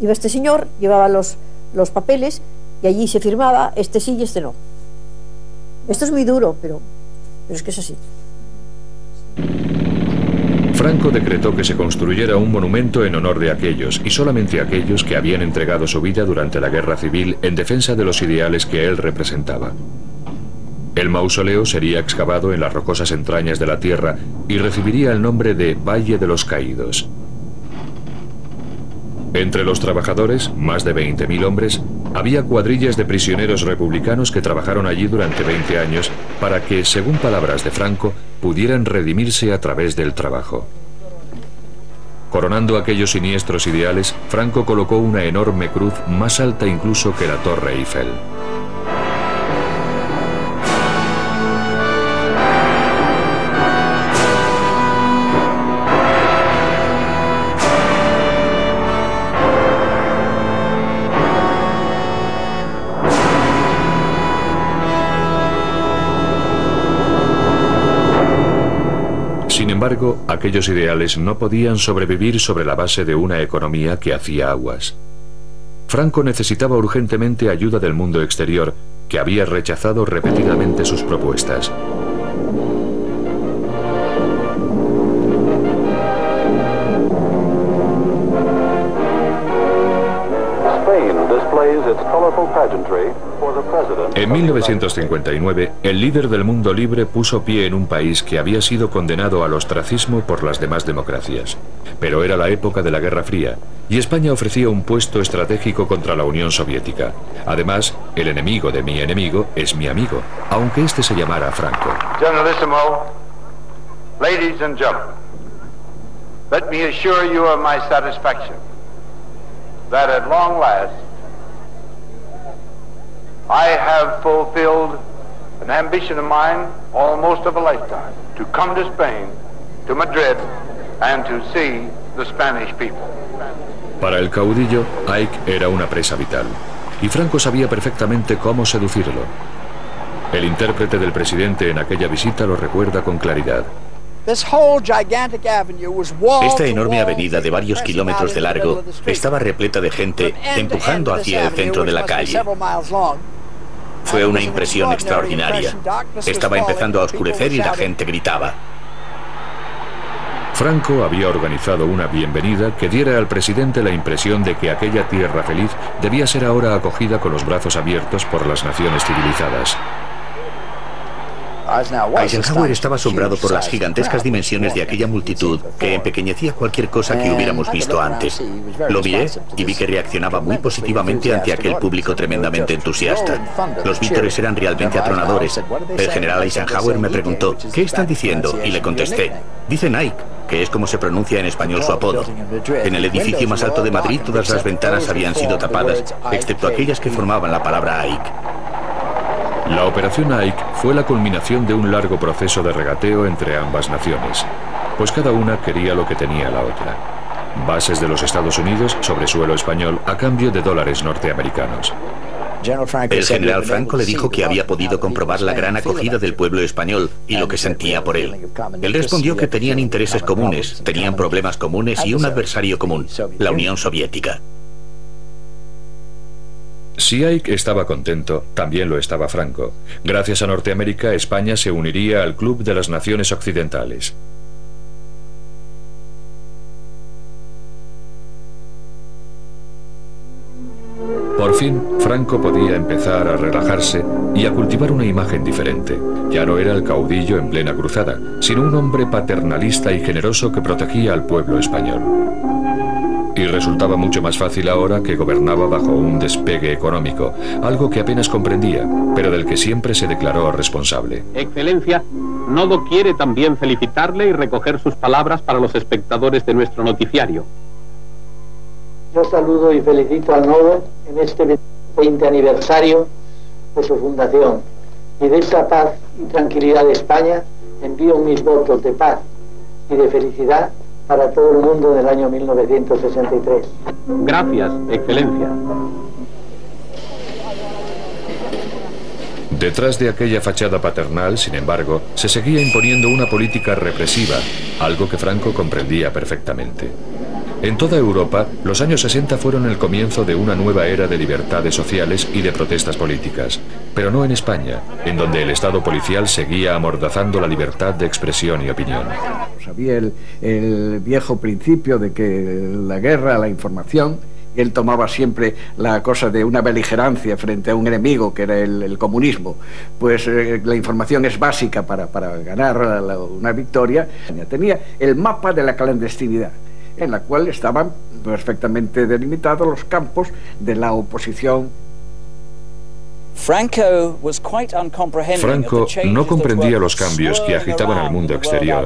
Iba este señor, llevaba los papeles y allí se firmaba, este sí y este no. Esto es muy duro, pero es que es así. Franco decretó que se construyera un monumento en honor de aquellos, y solamente aquellos, que habían entregado su vida durante la guerra civil en defensa de los ideales que él representaba. El mausoleo sería excavado en las rocosas entrañas de la tierra y recibiría el nombre de Valle de los Caídos. Entre los trabajadores, más de 20.000 hombres, había cuadrillas de prisioneros republicanos que trabajaron allí durante 20 años para que, según palabras de Franco, pudieran redimirse a través del trabajo. Coronando aquellos siniestros ideales, Franco colocó una enorme cruz más alta incluso que la Torre Eiffel. Sin embargo, aquellos ideales no podían sobrevivir sobre la base de una economía que hacía aguas. Franco necesitaba urgentemente ayuda del mundo exterior, que había rechazado repetidamente sus propuestas. En 1959, el líder del mundo libre puso pie en un país que había sido condenado al ostracismo por las demás democracias. Pero era la época de la Guerra Fría, y España ofrecía un puesto estratégico contra la Unión Soviética. Además, el enemigo de mi enemigo es mi amigo, aunque este se llamara Franco. Generalísimo, ladies and gentlemen, let me assure you of my satisfaction that at long last I have fulfilled an ambition of mine, almost of a lifetime, to come to Spain, to Madrid, and to see the Spanish people. Para el caudillo, Ike era una presa vital, y Franco sabía perfectamente cómo seducirlo. El intérprete del presidente en aquella visita lo recuerda con claridad. Esta enorme avenida de varios kilómetros de largo estaba repleta de gente empujando hacia el centro de la calle. Fue una impresión extraordinaria. Estaba empezando a oscurecer y la gente gritaba. Franco había organizado una bienvenida que diera al presidente la impresión de que aquella tierra feliz debía ser ahora acogida con los brazos abiertos por las naciones civilizadas. Eisenhower estaba asombrado por las gigantescas dimensiones de aquella multitud que empequeñecía cualquier cosa que hubiéramos visto antes. Lo miré y vi que reaccionaba muy positivamente ante aquel público tremendamente entusiasta. Los vítores eran realmente atronadores. El general Eisenhower me preguntó, ¿qué están diciendo? Y le contesté, dicen Ike, que es como se pronuncia en español su apodo. En el edificio más alto de Madrid todas las ventanas habían sido tapadas, excepto aquellas que formaban la palabra Ike. La operación Ike fue la culminación de un largo proceso de regateo entre ambas naciones, pues cada una quería lo que tenía la otra. Bases de los Estados Unidos sobre suelo español a cambio de dólares norteamericanos. El general Franco le dijo que había podido comprobar la gran acogida del pueblo español y lo que sentía por él. Él respondió que tenían intereses comunes, tenían problemas comunes y un adversario común, la Unión Soviética. Si Ike estaba contento, también lo estaba Franco. Gracias a Norteamérica, España se uniría al Club de las Naciones Occidentales. Por fin, Franco podía empezar a relajarse y a cultivar una imagen diferente. Ya no era el caudillo en plena cruzada, sino un hombre paternalista y generoso que protegía al pueblo español. Y resultaba mucho más fácil ahora que gobernaba bajo un despegue económico, algo que apenas comprendía, pero del que siempre se declaró responsable. Excelencia, Nodo quiere también felicitarle y recoger sus palabras para los espectadores de nuestro noticiario. Yo saludo y felicito al Nodo en este 20 aniversario de su fundación, y de esta paz y tranquilidad de España envío mis votos de paz y de felicidad para todo el mundo del año 1963. Gracias, Excelencia. Detrás de aquella fachada paternal, sin embargo, se seguía imponiendo una política represiva, algo que Franco comprendía perfectamente. En toda Europa, los años 60 fueron el comienzo de una nueva era de libertades sociales y de protestas políticas, pero no en España, en donde el Estado policial seguía amordazando la libertad de expresión y opinión. Había el viejo principio de que la guerra, la información, él tomaba siempre la cosa de una beligerancia frente a un enemigo que era el comunismo. Pues la información es básica para ganar una victoria. Tenía el mapa de la clandestinidad, en la cual estaban perfectamente delimitados los campos de la oposición. Franco no comprendía los cambios que agitaban al mundo exterior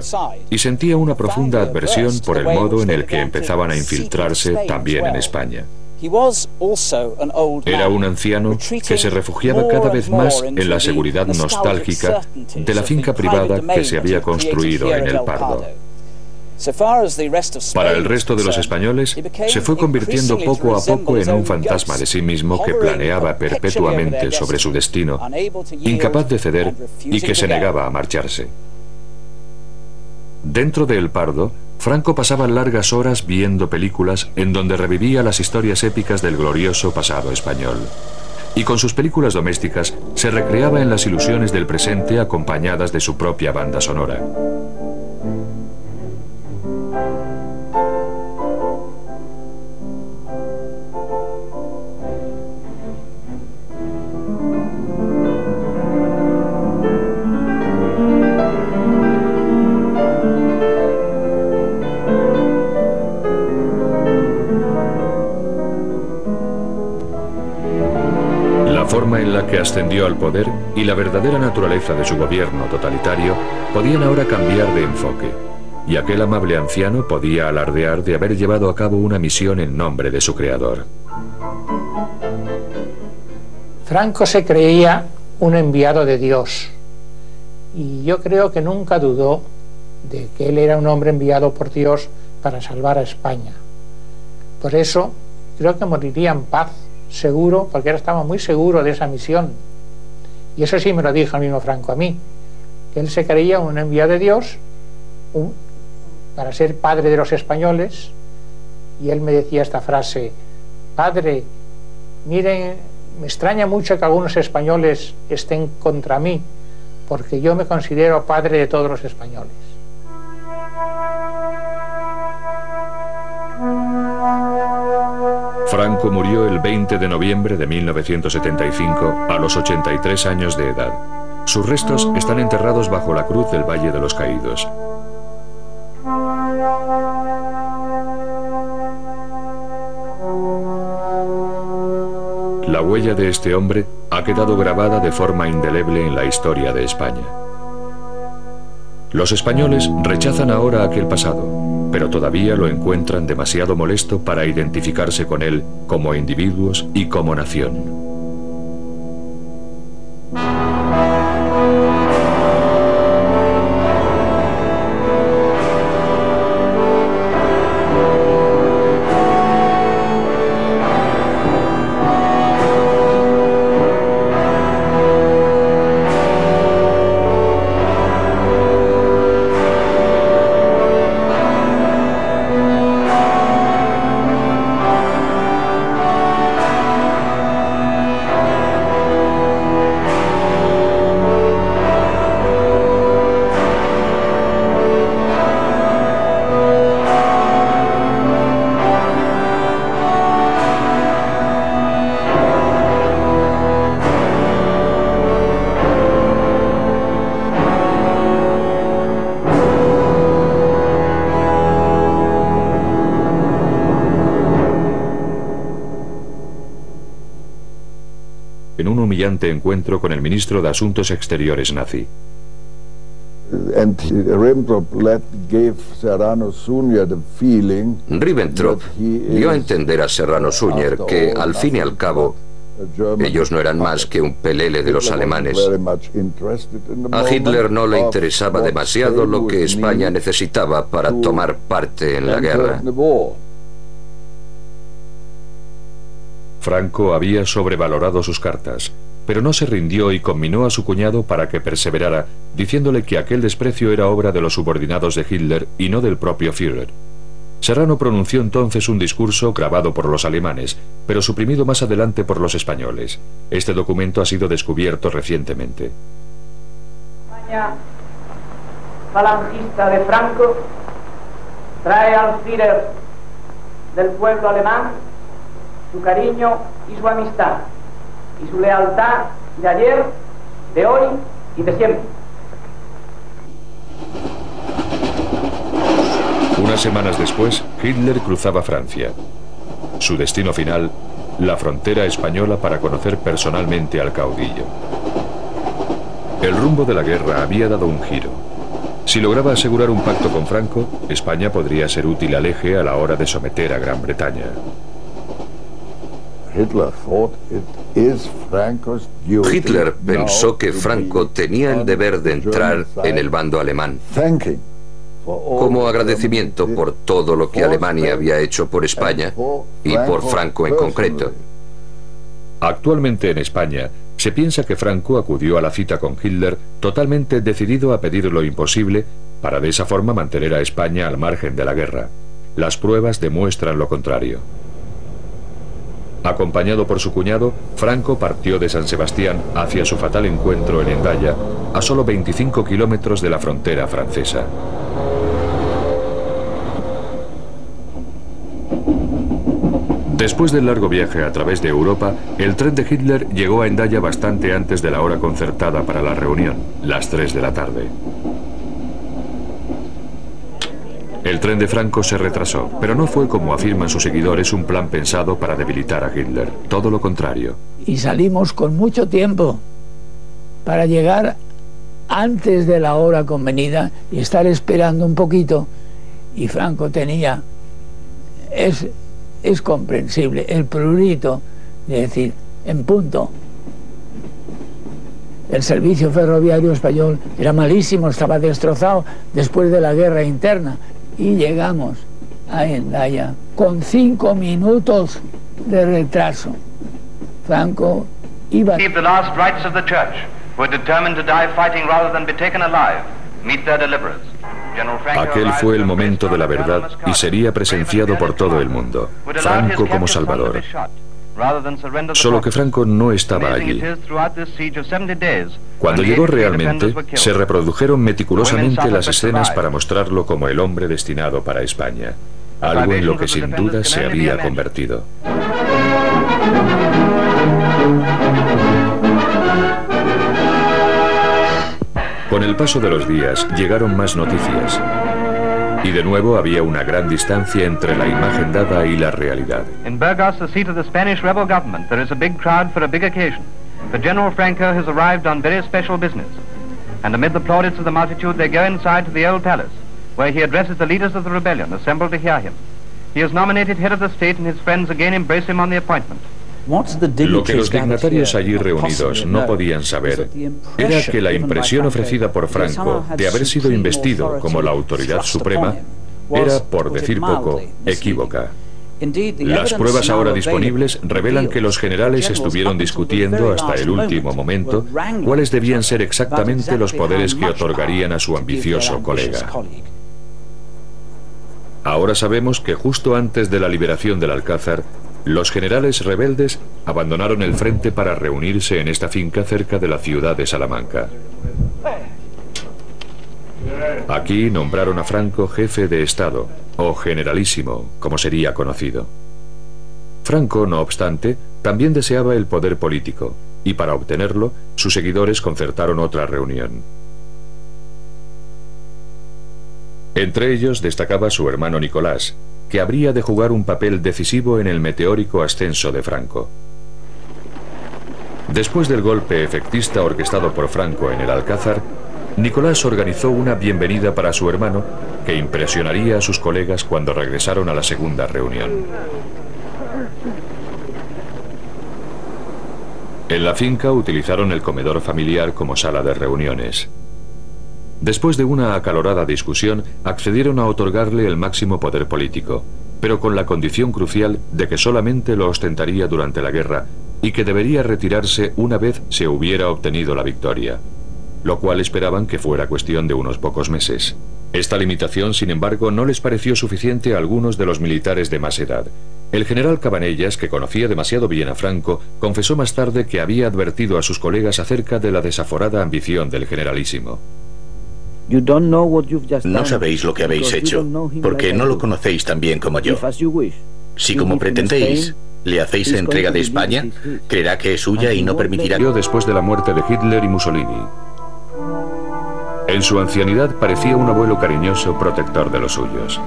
y sentía una profunda adversión por el modo en el que empezaban a infiltrarse también en España. Era un anciano que se refugiaba cada vez más en la seguridad nostálgica de la finca privada que se había construido en El Pardo. Para el resto de los españoles, se fue convirtiendo poco a poco en un fantasma de sí mismo que planeaba perpetuamente sobre su destino, incapaz de ceder y que se negaba a marcharse. Dentro de El Pardo, Franco pasaba largas horas viendo películas en donde revivía las historias épicas del glorioso pasado español. Y con sus películas domésticas se recreaba en las ilusiones del presente acompañadas de su propia banda sonora. Que ascendió al poder y la verdadera naturaleza de su gobierno totalitario podían ahora cambiar de enfoque, y aquel amable anciano podía alardear de haber llevado a cabo una misión en nombre de su creador. Franco se creía un enviado de Dios, y yo creo que nunca dudó de que él era un hombre enviado por Dios para salvar a España. Por eso creo que moriría en paz, seguro, porque él estaba muy seguro de esa misión. Y eso sí me lo dijo el mismo Franco a mí, que él se creía un enviado de Dios para ser padre de los españoles. Y él me decía esta frase: padre, miren, me extraña mucho que algunos españoles estén contra mí, porque yo me considero padre de todos los españoles. Franco murió el 20 de noviembre de 1975 a los 83 años de edad. Sus restos están enterrados bajo la cruz del Valle de los Caídos. La huella de este hombre ha quedado grabada de forma indeleble en la historia de España. Los españoles rechazan ahora aquel pasado, pero todavía lo encuentran demasiado molesto para identificarse con él como individuos y como nación. Encuentro con el ministro de Asuntos Exteriores nazi. Ribbentrop dio a entender a Serrano Suñer que, al fin y al cabo, ellos no eran más que un pelele de los alemanes. A Hitler no le interesaba demasiado lo que España necesitaba para tomar parte en la guerra. Franco había sobrevalorado sus cartas, pero no se rindió y conminó a su cuñado para que perseverara, diciéndole que aquel desprecio era obra de los subordinados de Hitler y no del propio Führer. Serrano pronunció entonces un discurso grabado por los alemanes, pero suprimido más adelante por los españoles. Este documento ha sido descubierto recientemente. España, falangista de Franco, trae al Führer del pueblo alemán su cariño y su amistad, y su lealtad de ayer, de hoy y de siempre. Unas semanas después, Hitler cruzaba Francia. Su destino final, la frontera española, para conocer personalmente al caudillo. El rumbo de la guerra había dado un giro. Si lograba asegurar un pacto con Franco, España podría ser útil al Eje a la hora de someter a Gran Bretaña. Hitler pensó que Franco tenía el deber de entrar en el bando alemán como agradecimiento por todo lo que Alemania había hecho por España y por Franco en concreto. Actualmente en España se piensa que Franco acudió a la cita con Hitler totalmente decidido a pedir lo imposible para de esa forma mantener a España al margen de la guerra. Las pruebas demuestran lo contrario. Acompañado por su cuñado, Franco partió de San Sebastián hacia su fatal encuentro en Hendaya, a solo 25 kilómetros de la frontera francesa. Después del largo viaje a través de Europa, el tren de Hitler llegó a Hendaya bastante antes de la hora concertada para la reunión, las 3 de la tarde. El tren de Franco se retrasó, pero no fue, como afirman sus seguidores, un plan pensado para debilitar a Hitler. Todo lo contrario. Y salimos con mucho tiempo para llegar antes de la hora convenida y estar esperando un poquito. Y Franco tenía, es comprensible, el prurito de decir, en punto. El servicio ferroviario español era malísimo, estaba destrozado después de la guerra interna. Y llegamos a Hendaya con 5 minutos de retraso. Franco iba. The last rites of the church were determined to die fighting rather than be taken alive. Meet their deliverers. Aquel fue el momento de la verdad y sería presenciado por todo el mundo. Franco como salvador. Solo que Franco no estaba allí. Cuando llegó realmente, se reprodujeron meticulosamente las escenas para mostrarlo como el hombre destinado para España, algo en lo que sin duda se había convertido. Con el paso de los días llegaron más noticias, y de nuevo había una gran distancia entre la imagen dada y la realidad. En Burgos, la sede del gobierno rebelde español, hay una gran crowd para una gran ocasión. El general Franco ha llegado en un muy especial business. Y amid los aplausos de la multitud, se van al viejo palacio, donde addressa a los líderes de la rebelión, assembled para oírlo. Ha sido nominado jefe del Estado y sus amigos nuevamente lo abrazan en el appointment. Lo que los dignatarios allí reunidos no podían saber era que la impresión ofrecida por Franco de haber sido investido como la autoridad suprema era, por decir poco, equívoca. Las pruebas ahora disponibles revelan que los generales estuvieron discutiendo hasta el último momento cuáles debían ser exactamente los poderes que otorgarían a su ambicioso colega. Ahora sabemos que justo antes de la liberación del Alcázar, los generales rebeldes abandonaron el frente para reunirse en esta finca cerca de la ciudad de Salamanca. Aquí nombraron a Franco jefe de Estado, o generalísimo, como sería conocido. Franco, no obstante, también deseaba el poder político, y para obtenerlo, sus seguidores concertaron otra reunión. Entre ellos destacaba su hermano Nicolás, que habría de jugar un papel decisivo en el meteórico ascenso de Franco. Después del golpe efectista orquestado por Franco en el Alcázar, Nicolás organizó una bienvenida para su hermano que impresionaría a sus colegas cuando regresaron a la segunda reunión. En la finca utilizaron el comedor familiar como sala de reuniones. Después de una acalorada discusión, accedieron a otorgarle el máximo poder político, pero con la condición crucial de que solamente lo ostentaría durante la guerra y que debería retirarse una vez se hubiera obtenido la victoria, lo cual esperaban que fuera cuestión de unos pocos meses. Esta limitación, sin embargo, no les pareció suficiente a algunos de los militares de más edad. El general Cabanellas, que conocía demasiado bien a Franco, confesó más tarde que había advertido a sus colegas acerca de la desaforada ambición del generalísimo. No sabéis lo que habéis hecho, porque no lo conocéis tan bien como yo. Si, como pretendéis, le hacéis entrega de España, creerá que es suya y no permitirá... Después de la muerte de Hitler y Mussolini. En su ancianidad parecía un abuelo cariñoso, protector de los suyos.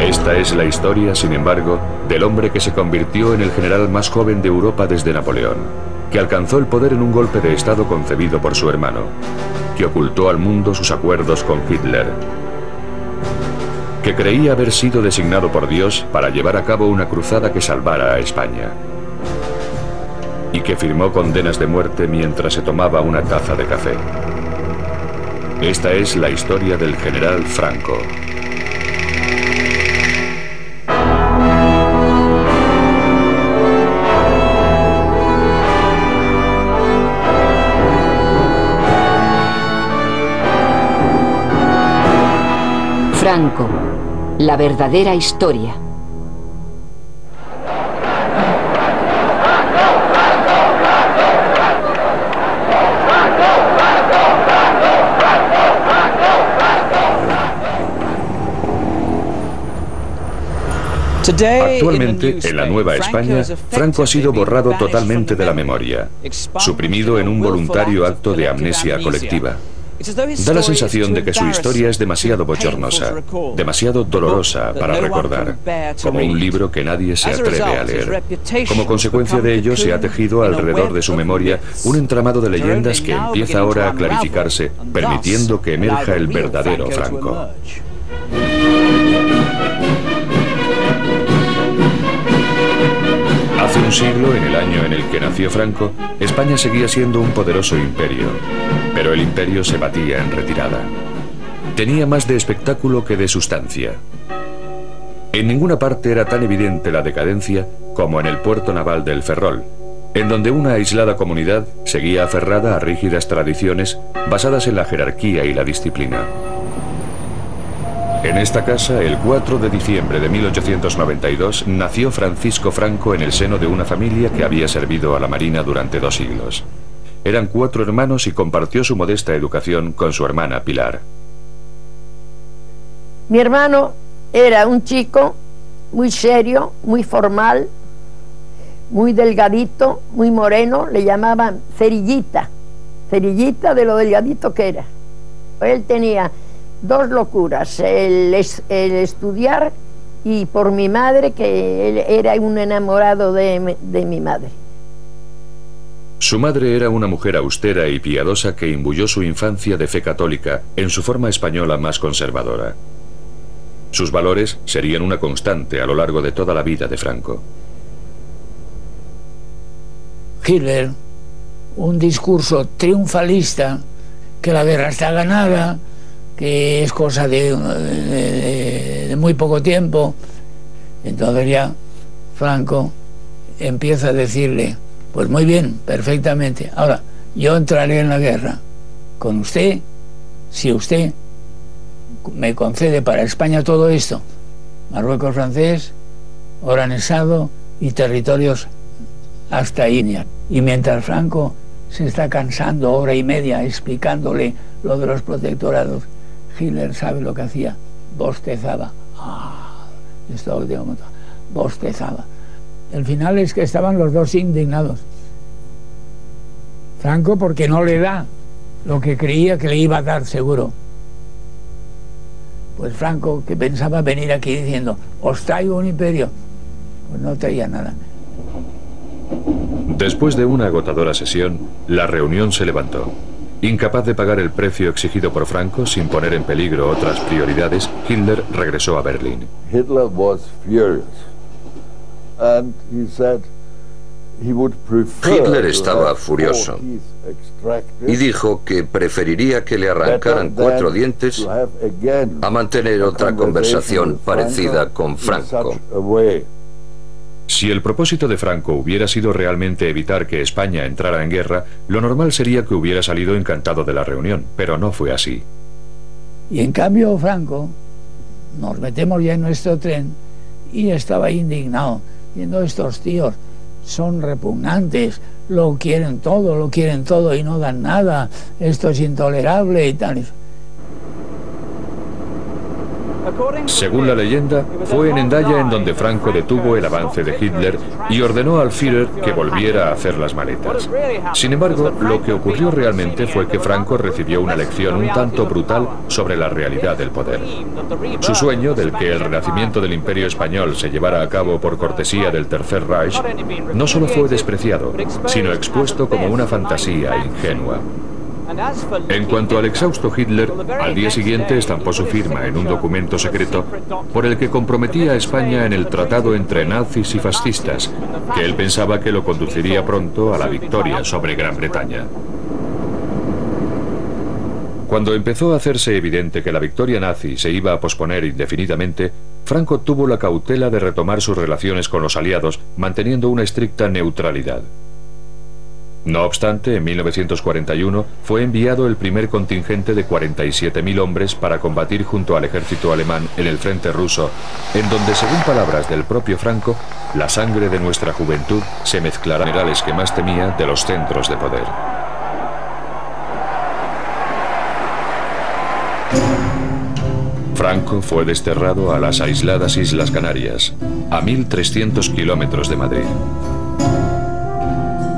Esta es la historia, sin embargo, del hombre que se convirtió en el general más joven de Europa desde Napoleón, que alcanzó el poder en un golpe de estado concebido por su hermano, que ocultó al mundo sus acuerdos con Hitler, que creía haber sido designado por Dios para llevar a cabo una cruzada que salvara a España, y que firmó condenas de muerte mientras se tomaba una taza de café. Esta es la historia del general Franco. Franco, la verdadera historia. Actualmente, en la Nueva España, Franco ha sido borrado totalmente de la memoria, suprimido en un voluntario acto de amnesia colectiva. Da la sensación de que su historia es demasiado bochornosa, demasiado dolorosa para recordar, como un libro que nadie se atreve a leer. Como consecuencia de ello, se ha tejido alrededor de su memoria un entramado de leyendas que empieza ahora a clarificarse, permitiendo que emerja el verdadero Franco. Hace un siglo, en el año en el que nació Franco, España seguía siendo un poderoso imperio, pero el imperio se batía en retirada. Tenía más de espectáculo que de sustancia. En ninguna parte era tan evidente la decadencia como en el puerto naval del Ferrol, en donde una aislada comunidad seguía aferrada a rígidas tradiciones basadas en la jerarquía y la disciplina. En esta casa, el 4 de diciembre de 1892, nació Francisco Franco en el seno de una familia que había servido a la Marina durante 2 siglos. Eran 4 hermanos y compartió su modesta educación con su hermana Pilar. Mi hermano era un chico muy serio, muy formal, muy delgadito, muy moreno, le llamaban cerillita, cerillita de lo delgadito que era. Él tenía 2 locuras, el estudiar y por mi madre, que él era un enamorado de mi madre. Su madre era una mujer austera y piadosa que imbuyó su infancia de fe católica en su forma española más conservadora. Sus valores serían una constante a lo largo de toda la vida de Franco. Hitler, un discurso triunfalista, que la guerra está ganada, que es cosa de muy poco tiempo. Entonces ya Franco empieza a decirle: pues muy bien, perfectamente, ahora yo entraré en la guerra con usted si usted me concede para España todo esto: Marruecos francés, Orangesado y territorios hasta India. Y mientras Franco se está cansando 1 hora y media explicándole lo de los protectorados, Hitler sabe lo que hacía: bostezaba. Bostezaba. El final es que estaban los dos indignados. Franco, porque no le da lo que creía que le iba a dar seguro. Pues Franco, que pensaba venir aquí diciendo: os traigo un imperio, pues no traía nada. Después de una agotadora sesión, la reunión se levantó. Incapaz de pagar el precio exigido por Franco sin poner en peligro otras prioridades, Hitler regresó a Berlín. Hitler was furious. And he said he would prefer. Hitler estaba furioso y dijo que preferiría que le arrancaran 4 dientes a mantener otra conversación parecida con Franco. Si el propósito de Franco hubiera sido realmente evitar que España entrara en guerra, lo normal sería que hubiera salido encantado de la reunión, pero no fue así. Y en cambio Franco, nos metemos ya en nuestro tren y estaba indignado, diciendo: estos tíos son repugnantes, lo quieren todo y no dan nada, esto es intolerable y tal. Según la leyenda, fue en Hendaya en donde Franco detuvo el avance de Hitler y ordenó al Führer que volviera a hacer las maletas. Sin embargo, lo que ocurrió realmente fue que Franco recibió una lección un tanto brutal sobre la realidad del poder. Su sueño del que el renacimiento del Imperio Español se llevara a cabo por cortesía del Tercer Reich no solo fue despreciado, sino expuesto como una fantasía ingenua. En cuanto al exhausto Hitler, al día siguiente estampó su firma en un documento secreto por el que comprometía a España en el tratado entre nazis y fascistas, que él pensaba que lo conduciría pronto a la victoria sobre Gran Bretaña. Cuando empezó a hacerse evidente que la victoria nazi se iba a posponer indefinidamente, Franco tuvo la cautela de retomar sus relaciones con los aliados, manteniendo una estricta neutralidad. No obstante, en 1941 fue enviado el primer contingente de 47.000 hombres para combatir junto al ejército alemán en el frente ruso, en donde, según palabras del propio Franco, la sangre de nuestra juventud se mezclará con los generales que más temía de los centros de poder. Franco fue desterrado a las aisladas Islas Canarias, a 1.300 kilómetros de Madrid.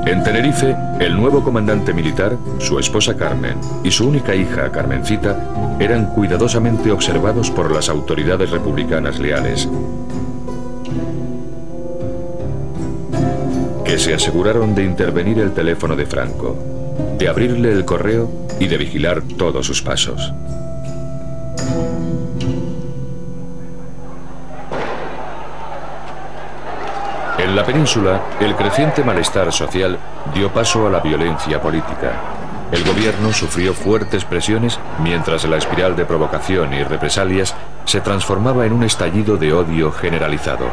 En Tenerife, el nuevo comandante militar, su esposa Carmen y su única hija Carmencita eran cuidadosamente observados por las autoridades republicanas leales, que se aseguraron de intervenir el teléfono de Franco, de abrirle el correo y de vigilar todos sus pasos. En la península, el creciente malestar social dio paso a la violencia política. El gobierno sufrió fuertes presiones mientras la espiral de provocación y represalias se transformaba en un estallido de odio generalizado.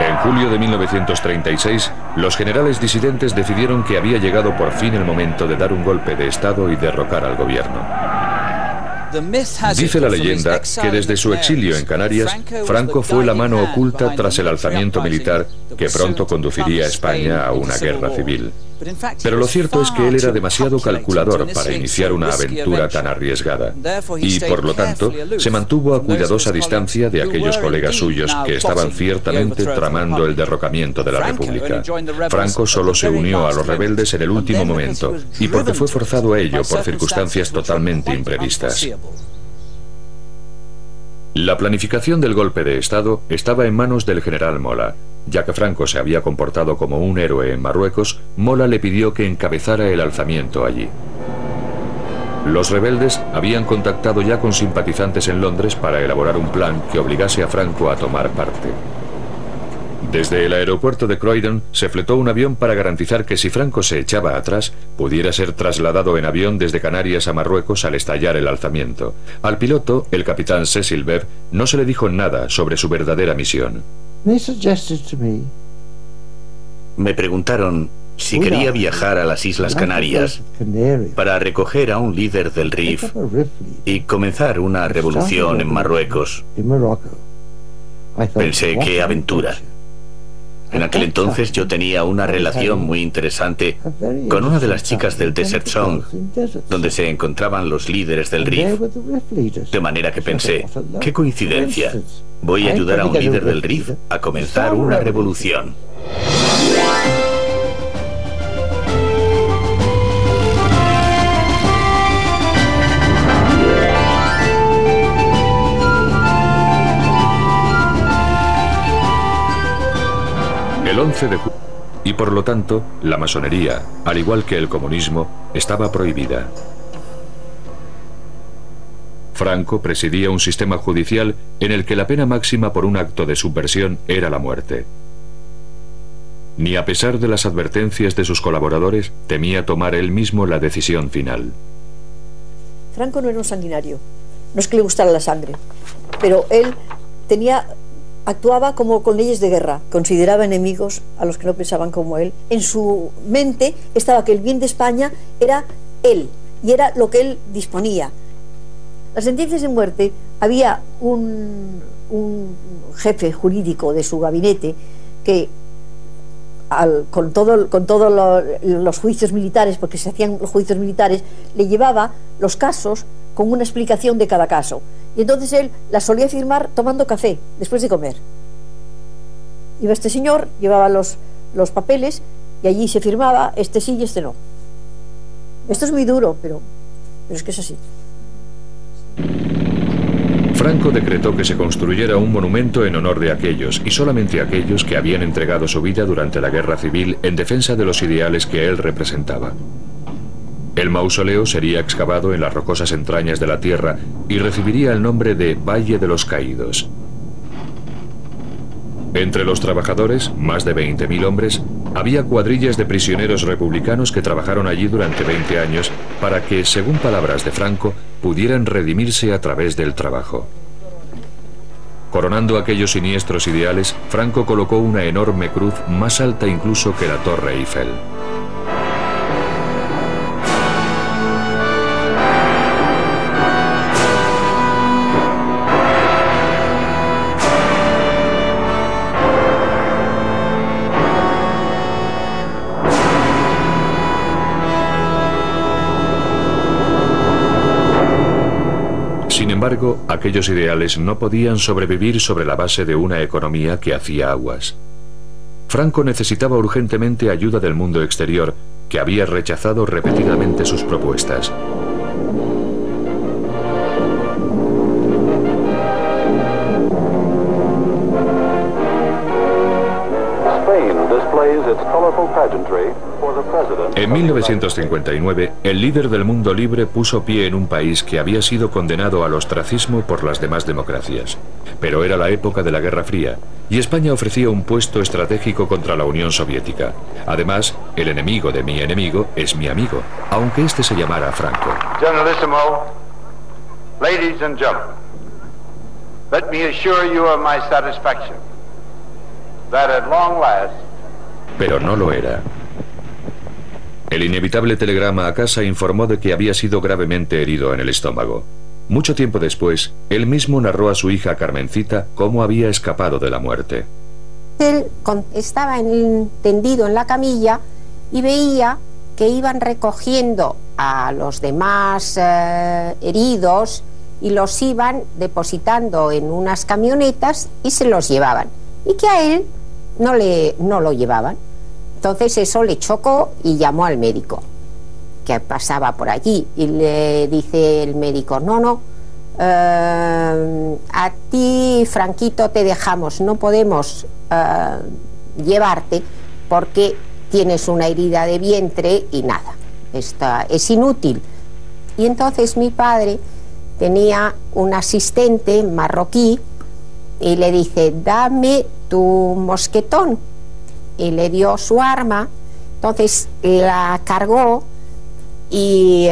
En julio de 1936, los generales disidentes decidieron que había llegado por fin el momento de dar un golpe de Estado y derrocar al gobierno. Dice la leyenda que desde su exilio en Canarias, Franco fue la mano oculta tras el alzamiento militar que pronto conduciría a España a una guerra civil. Pero lo cierto es que él era demasiado calculador para iniciar una aventura tan arriesgada y, por lo tanto, se mantuvo a cuidadosa distancia de aquellos colegas suyos que estaban ciertamente tramando el derrocamiento de la República. Franco solo se unió a los rebeldes en el último momento y porque fue forzado a ello por circunstancias totalmente imprevistas. La planificación del golpe de Estado estaba en manos del general Mola. Ya que Franco se había comportado como un héroe en Marruecos, Mola le pidió que encabezara el alzamiento allí. Los rebeldes habían contactado ya con simpatizantes en Londres para elaborar un plan que obligase a Franco a tomar parte. Desde el aeropuerto de Croydon se fletó un avión para garantizar que si Franco se echaba atrás, pudiera ser trasladado en avión desde Canarias a Marruecos al estallar el alzamiento. Al piloto, el capitán Cecil Bev, no se le dijo nada sobre su verdadera misión. Me preguntaron si quería viajar a las Islas Canarias para recoger a un líder del Rif y comenzar una revolución en Marruecos. Pensé, qué aventura. En aquel entonces yo tenía una relación muy interesante con una de las chicas del Desert Song, donde se encontraban los líderes del Rif. De manera que pensé, qué coincidencia. Voy a ayudar a un líder del Rif a comenzar una revolución. El 11 de julio, y por lo tanto, la masonería, al igual que el comunismo, estaba prohibida. Franco presidía un sistema judicial en el que la pena máxima por un acto de subversión era la muerte. Ni a pesar de las advertencias de sus colaboradores, temía tomar él mismo la decisión final. Franco no era un sanguinario, no es que le gustara la sangre, pero él tenía Actuaba como con leyes de guerra, consideraba enemigos a los que no pensaban como él. En su mente estaba que el bien de España era él, y era lo que él disponía. Las sentencias de muerte, había un jefe jurídico de su gabinete que, con todos los juicios militares, porque se hacían los juicios militares, le llevaba los casos con una explicación de cada caso. Y entonces él la solía firmar tomando café, después de comer. Iba este señor, llevaba los papeles, y allí se firmaba, este sí y este no. Esto es muy duro, pero es que es así. Franco decretó que se construyera un monumento en honor de aquellos, y solamente aquellos, que habían entregado su vida durante la guerra civil en defensa de los ideales que él representaba. El mausoleo sería excavado en las rocosas entrañas de la tierra y recibiría el nombre de Valle de los Caídos. Entre los trabajadores, más de 20.000 hombres, había cuadrillas de prisioneros republicanos que trabajaron allí durante 20 años para que, según palabras de Franco, pudieran redimirse a través del trabajo. Coronando aquellos siniestros ideales, Franco colocó una enorme cruz más alta incluso que la Torre Eiffel. Sin embargo, aquellos ideales no podían sobrevivir sobre la base de una economía que hacía aguas. Franco necesitaba urgentemente ayuda del mundo exterior, que había rechazado repetidamente sus propuestas. En 1959, el líder del mundo libre puso pie en un país que había sido condenado al ostracismo por las demás democracias. Pero era la época de la Guerra Fría, y España ofrecía un puesto estratégico contra la Unión Soviética. Además, el enemigo de mi enemigo es mi amigo, aunque este se llamara Franco. Generalísimo, ladies and gentlemen, let me assure you of my satisfaction that at long last. Pero no lo era. El inevitable telegrama a casa informó de que había sido gravemente herido en el estómago. Mucho tiempo después, él mismo narró a su hija Carmencita cómo había escapado de la muerte. Él estaba tendido en la camilla y veía que iban recogiendo a los demás heridos y los iban depositando en unas camionetas y se los llevaban. Y que a él no lo llevaban. Entonces eso le chocó y llamó al médico que pasaba por allí y le dice el médico: no, a ti, Franquito, te dejamos, no podemos llevarte porque tienes una herida de vientre y nada, es inútil. Y entonces mi padre tenía un asistente marroquí y le dice: dame tu mosquetón. Y le dio su arma, entonces la cargó y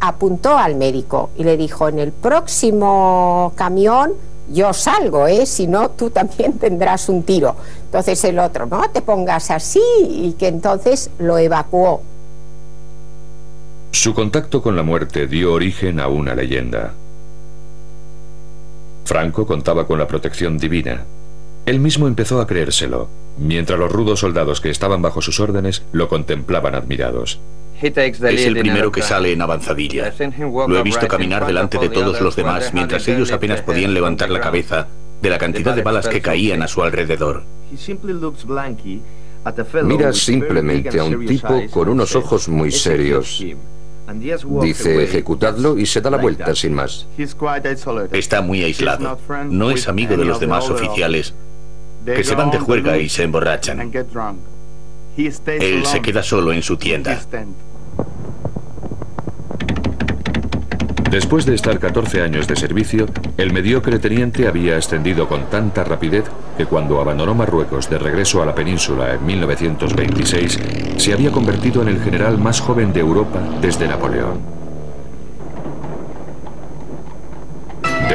apuntó al médico y le dijo: en el próximo camión yo salgo, si no tú también tendrás un tiro. Entonces el otro: no te pongas así, y que entonces lo evacuó. Su contacto con la muerte dio origen a una leyenda. Franco contaba con la protección divina. Él mismo empezó a creérselo, mientras los rudos soldados que estaban bajo sus órdenes lo contemplaban admirados. Es el primero que sale en avanzadilla. Lo he visto caminar delante de todos los demás, mientras ellos apenas podían levantar la cabeza de la cantidad de balas que caían a su alrededor. Mira simplemente a un tipo con unos ojos muy serios. Dice: ejecutadlo, y se da la vuelta sin más. Está muy aislado. No es amigo de los demás oficiales, que se van de juerga y se emborrachan. Él se queda solo en su tienda. Después de estar 14 años de servicio, el mediocre teniente había ascendido con tanta rapidez que cuando abandonó Marruecos de regreso a la península en 1926, se había convertido en el general más joven de Europa desde Napoleón.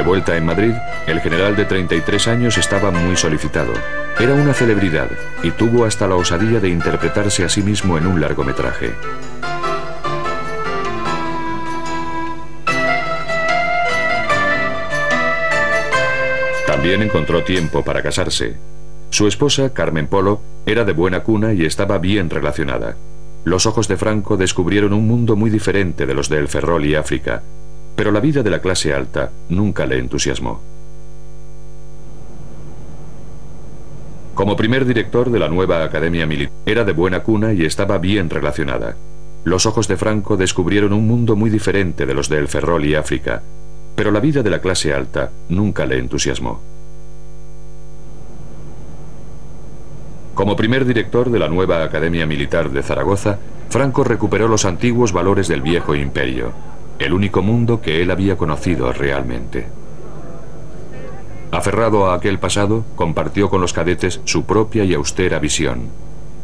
De vuelta en Madrid, el general de 33 años estaba muy solicitado. Era una celebridad y tuvo hasta la osadía de interpretarse a sí mismo en un largometraje. También encontró tiempo para casarse. Su esposa, Carmen Polo, era de buena cuna y estaba bien relacionada. Los ojos de Franco descubrieron un mundo muy diferente de los del Ferrol y África, pero la vida de la clase alta nunca le entusiasmó. Como primer director de la nueva Academia Militar, era de buena cuna y estaba bien relacionada. Los ojos de Franco descubrieron un mundo muy diferente de los del Ferrol y África, pero la vida de la clase alta nunca le entusiasmó. Como primer director de la nueva Academia Militar de Zaragoza, Franco recuperó los antiguos valores del viejo imperio, el único mundo que él había conocido realmente. Aferrado a aquel pasado, compartió con los cadetes su propia y austera visión,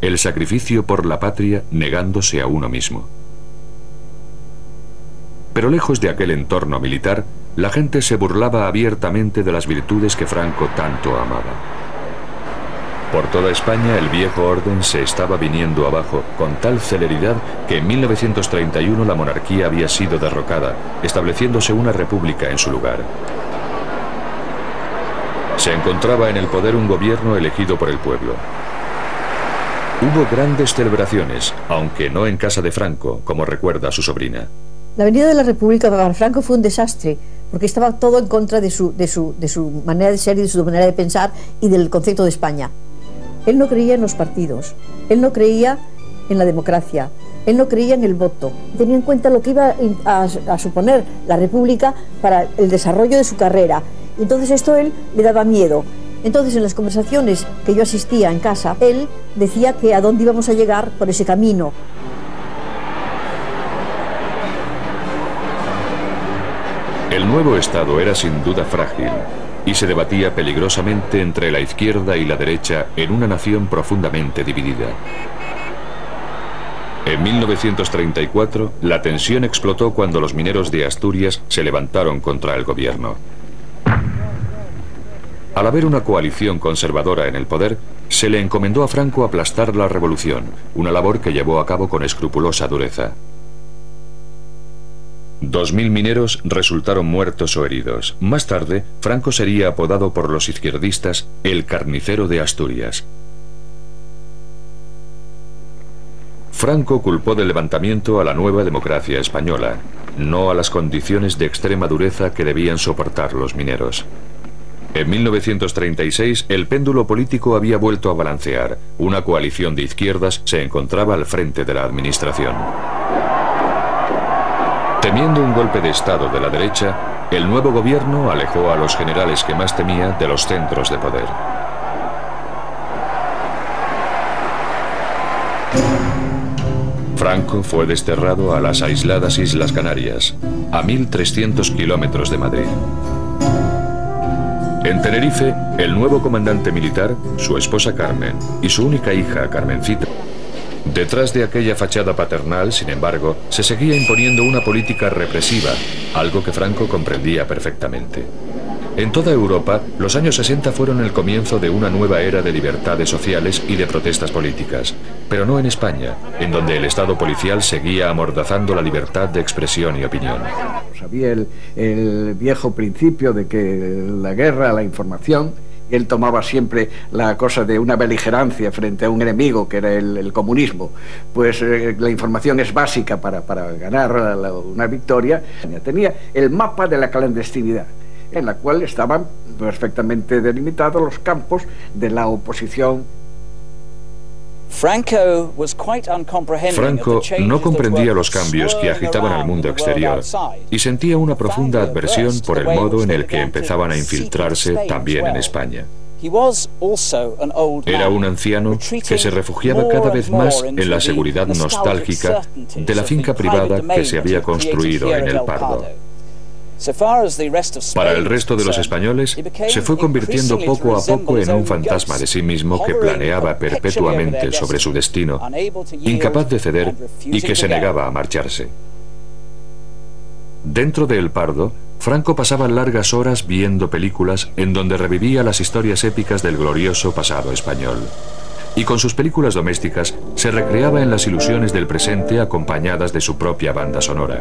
el sacrificio por la patria negándose a uno mismo. Pero lejos de aquel entorno militar, la gente se burlaba abiertamente de las virtudes que Franco tanto amaba. Por toda España el viejo orden se estaba viniendo abajo con tal celeridad que en 1931 la monarquía había sido derrocada, estableciéndose una república en su lugar. Se encontraba en el poder un gobierno elegido por el pueblo. Hubo grandes celebraciones, aunque no en casa de Franco, como recuerda su sobrina. La venida de la República para Franco fue un desastre, porque estaba todo en contra de su manera de ser y de su manera de pensar y del concepto de España. Él no creía en los partidos, él no creía en la democracia, él no creía en el voto. Tenía en cuenta lo que iba a suponer la República para el desarrollo de su carrera. Entonces esto a él le daba miedo. Entonces en las conversaciones que yo asistía en casa, él decía que a dónde íbamos a llegar por ese camino. El nuevo Estado era sin duda frágil, y se debatía peligrosamente entre la izquierda y la derecha en una nación profundamente dividida. En 1934, la tensión explotó cuando los mineros de Asturias se levantaron contra el gobierno. Al haber una coalición conservadora en el poder, se le encomendó a Franco aplastar la revolución, una labor que llevó a cabo con escrupulosa dureza. 2.000 mineros resultaron muertos o heridos. Más tarde, Franco sería apodado por los izquierdistas el carnicero de Asturias. Franco culpó del levantamiento a la nueva democracia española, no a las condiciones de extrema dureza que debían soportar los mineros. En 1936, el péndulo político había vuelto a balancear. Una coalición de izquierdas se encontraba al frente de la administración. Temiendo un golpe de Estado de la derecha, el nuevo gobierno alejó a los generales que más temía de los centros de poder. Franco fue desterrado a las aisladas Islas Canarias, a 1.300 kilómetros de Madrid. En Tenerife, el nuevo comandante militar, su esposa Carmen y su única hija Carmencita. Detrás de aquella fachada paternal, sin embargo, se seguía imponiendo una política represiva, algo que Franco comprendía perfectamente. En toda Europa, los años 60 fueron el comienzo de una nueva era de libertades sociales y de protestas políticas, pero no en España, en donde el Estado policial seguía amordazando la libertad de expresión y opinión. Había el viejo principio de que la guerra, la información. Él tomaba siempre la cosa de una beligerancia frente a un enemigo que era el comunismo. Pues la información es básica para ganar una victoria. Tenía el mapa de la clandestinidad, en la cual estaban perfectamente delimitados los campos de la oposición. Franco no comprendía los cambios que agitaban al mundo exterior y sentía una profunda adversión por el modo en el que empezaban a infiltrarse también en España. Era un anciano que se refugiaba cada vez más en la seguridad nostálgica de la finca privada que se había construido en El Pardo. Para el resto de los españoles, se fue convirtiendo poco a poco en un fantasma de sí mismo que planeaba perpetuamente sobre su destino, incapaz de ceder y que se negaba a marcharse. Dentro de El Pardo, Franco pasaba largas horas viendo películas en donde revivía las historias épicas del glorioso pasado español. Y con sus películas domésticas se recreaba en las ilusiones del presente acompañadas de su propia banda sonora.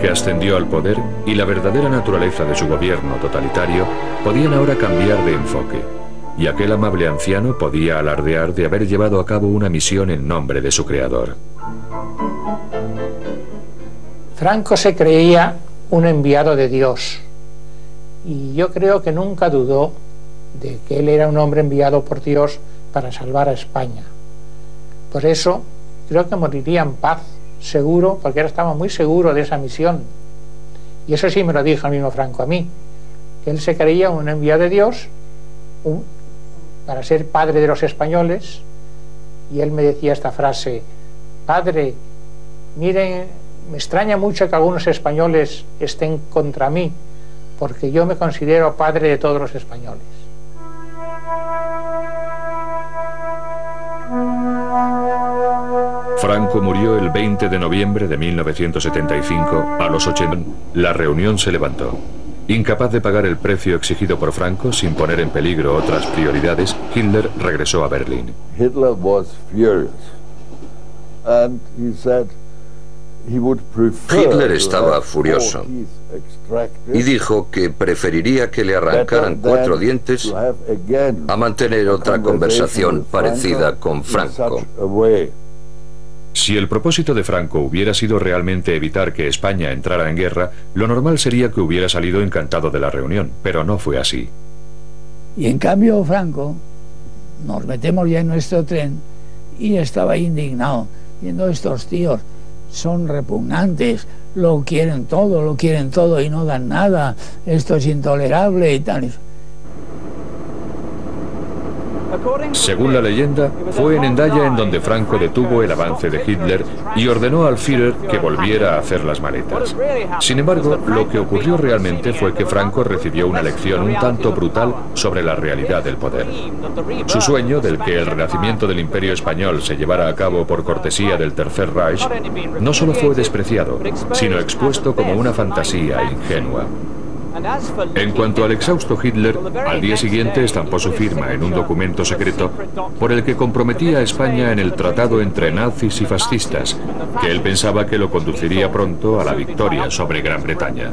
Que ascendió al poder y la verdadera naturaleza de su gobierno totalitario podían ahora cambiar de enfoque, y aquel amable anciano podía alardear de haber llevado a cabo una misión en nombre de su creador. Franco se creía un enviado de Dios, y yo creo que nunca dudó de que él era un hombre enviado por Dios para salvar a España. Por eso creo que moriría en paz, seguro, porque él estaba muy seguro de esa misión, y eso sí me lo dijo el mismo Franco a mí, que él se creía un enviado de Dios para ser padre de los españoles. Y él me decía esta frase: padre, miren, me extraña mucho que algunos españoles estén contra mí, porque yo me considero padre de todos los españoles. Franco murió el 20 de noviembre de 1975, a los 80. La reunión se levantó. Incapaz de pagar el precio exigido por Franco sin poner en peligro otras prioridades, Hitler regresó a Berlín. Hitler was furious. And he said he would prefer. Hitler estaba furioso y dijo que preferiría que le arrancaran 4 dientes a mantener otra conversación parecida con Franco. Si el propósito de Franco hubiera sido realmente evitar que España entrara en guerra, lo normal sería que hubiera salido encantado de la reunión, pero no fue así. Y en cambio Franco, nos metemos ya en nuestro tren, y estaba indignado, viendo estos tíos, son repugnantes, lo quieren todo y no dan nada, esto es intolerable y tal. Según la leyenda, fue en Hendaya en donde Franco detuvo el avance de Hitler y ordenó al Führer que volviera a hacer las maletas. Sin embargo, lo que ocurrió realmente fue que Franco recibió una lección un tanto brutal sobre la realidad del poder. Su sueño del que el renacimiento del Imperio Español se llevara a cabo por cortesía del Tercer Reich no solo fue despreciado, sino expuesto como una fantasía ingenua. En cuanto al exhausto Hitler, al día siguiente estampó su firma en un documento secreto por el que comprometía a España en el tratado entre nazis y fascistas, que él pensaba que lo conduciría pronto a la victoria sobre Gran Bretaña.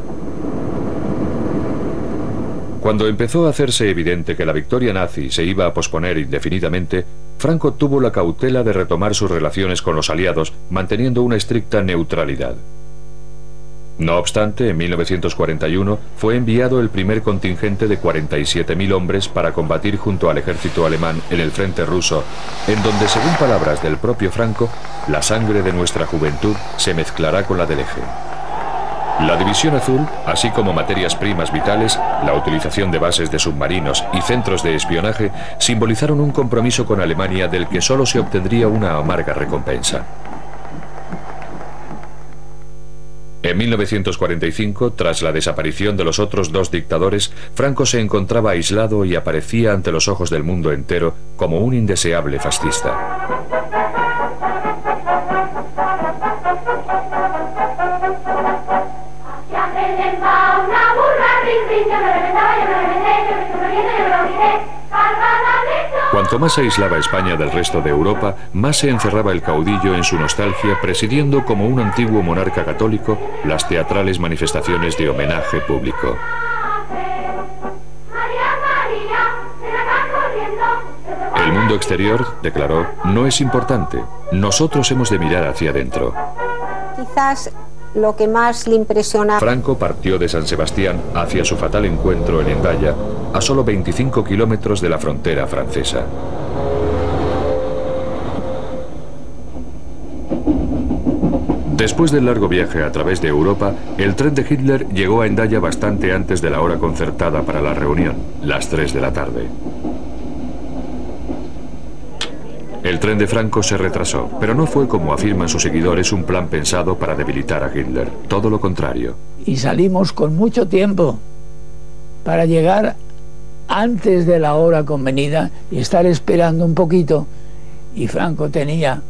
Cuando empezó a hacerse evidente que la victoria nazi se iba a posponer indefinidamente, Franco tuvo la cautela de retomar sus relaciones con los aliados, manteniendo una estricta neutralidad. No obstante, en 1941 fue enviado el primer contingente de 47.000 hombres para combatir junto al ejército alemán en el frente ruso, en donde, según palabras del propio Franco, la sangre de nuestra juventud se mezclará con la del Eje. La división azul, así como materias primas vitales, la utilización de bases de submarinos y centros de espionaje, simbolizaron un compromiso con Alemania del que solo se obtendría una amarga recompensa. En 1945, tras la desaparición de los otros 2 dictadores, Franco se encontraba aislado y aparecía ante los ojos del mundo entero como un indeseable fascista. Cuanto más se aislaba España del resto de Europa, más se encerraba el caudillo en su nostalgia, presidiendo como un antiguo monarca católico las teatrales manifestaciones de homenaje público. El mundo exterior, declaró, no es importante, nosotros hemos de mirar hacia adentro. Quizás lo que más le impresionaba. Franco partió de San Sebastián hacia su fatal encuentro en Hendaya, a solo 25 kilómetros de la frontera francesa. Después del largo viaje a través de Europa, el tren de Hitler llegó a Hendaya bastante antes de la hora concertada para la reunión, las 3 de la tarde. El tren de Franco se retrasó, pero no fue, como afirman sus seguidores, un plan pensado para debilitar a Hitler. Todo lo contrario. Y salimos con mucho tiempo para llegar antes de la hora convenida y estar esperando un poquito. Y Franco tenía,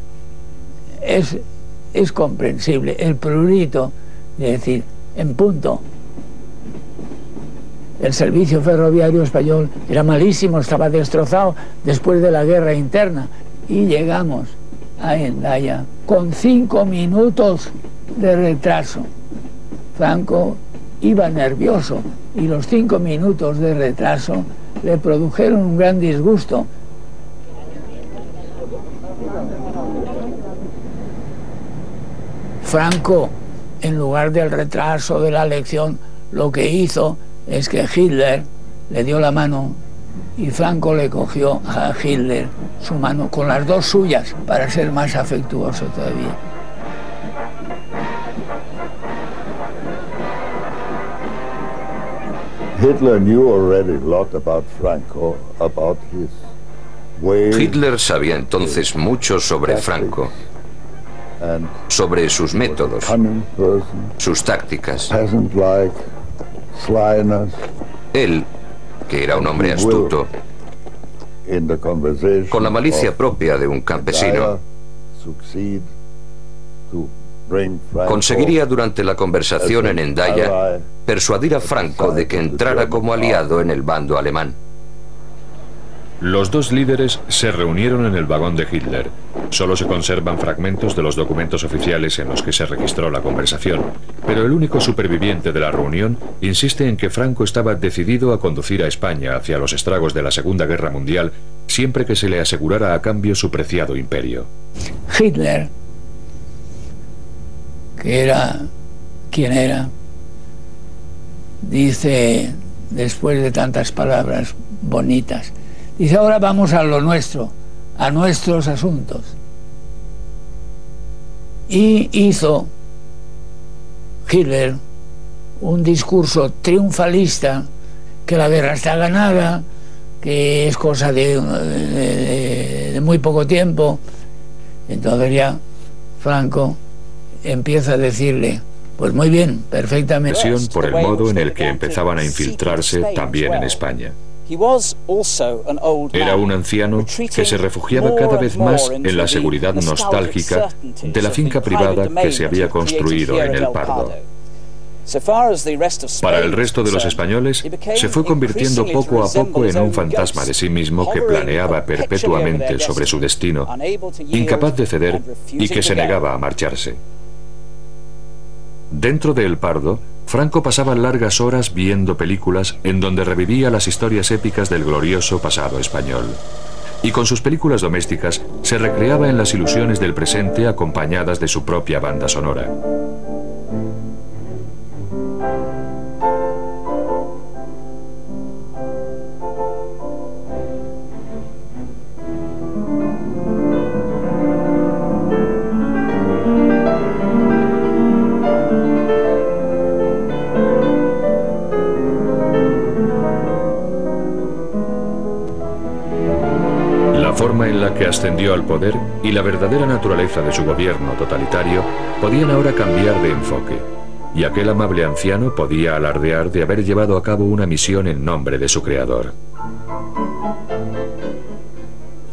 es comprensible, el prurito de decir, en punto. El servicio ferroviario español era malísimo, estaba destrozado después de la guerra interna. Y llegamos a Hendaya con 5 minutos de retraso. Franco iba nervioso y los 5 minutos de retraso le produjeron un gran disgusto. Franco, en lugar del retraso de la elección, lo que hizo es que Hitler le dio la mano y Franco le cogió a Hitler su mano con las dos suyas para ser más afectuoso todavía. Hitler sabía entonces mucho sobre Franco, sobre sus métodos, sus tácticas. Él, que era un hombre astuto, con la malicia propia de un campesino, conseguiría durante la conversación en Hendaya persuadir a Franco de que entrara como aliado en el bando alemán. Los dos líderes se reunieron en el vagón de Hitler. Solo se conservan fragmentos de los documentos oficiales en los que se registró la conversación, pero el único superviviente de la reunión insiste en que Franco estaba decidido a conducir a España hacia los estragos de la Segunda Guerra Mundial siempre que se le asegurara a cambio su preciado imperio. Hitler, que era quien era, dice, después de tantas palabras bonitas, dice, ahora vamos a lo nuestro, a nuestros asuntos. Y hizo Hitler un discurso triunfalista, que la guerra está ganada, que es cosa de muy poco tiempo. Entonces ya Franco empieza a decirle, pues muy bien, perfectamente. Por el modo en el que empezaban a infiltrarse también en España. Era un anciano que se refugiaba cada vez más en la seguridad nostálgica de la finca privada que se había construido en El Pardo. Para el resto de los españoles, se fue convirtiendo poco a poco en un fantasma de sí mismo que planeaba perpetuamente sobre su destino, incapaz de ceder y que se negaba a marcharse. Dentro de El Pardo, Franco pasaba largas horas viendo películas en donde revivía las historias épicas del glorioso pasado español. Y con sus películas domésticas se recreaba en las ilusiones del presente acompañadas de su propia banda sonora. Que ascendió al poder y la verdadera naturaleza de su gobierno totalitario podían ahora cambiar de enfoque, y aquel amable anciano podía alardear de haber llevado a cabo una misión en nombre de su creador.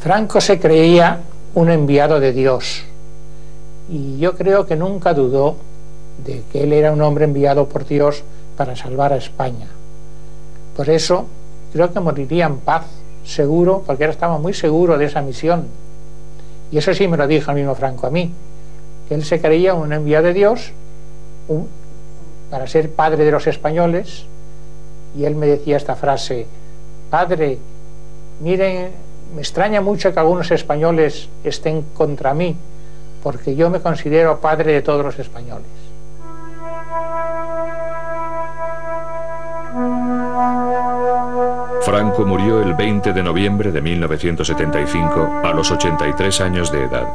Franco se creía un enviado de Dios, y yo creo que nunca dudó de que él era un hombre enviado por Dios para salvar a España. Por eso creo que moriría en paz, seguro, porque ahora estaba muy seguro de esa misión. Y eso sí me lo dijo el mismo Franco a mí, que él se creía un enviado de Dios para ser padre de los españoles. Y él me decía esta frase: padre, miren, me extraña mucho que algunos españoles estén contra mí, porque yo me considero padre de todos los españoles. Franco murió el 20 de noviembre de 1975 a los 83 años de edad.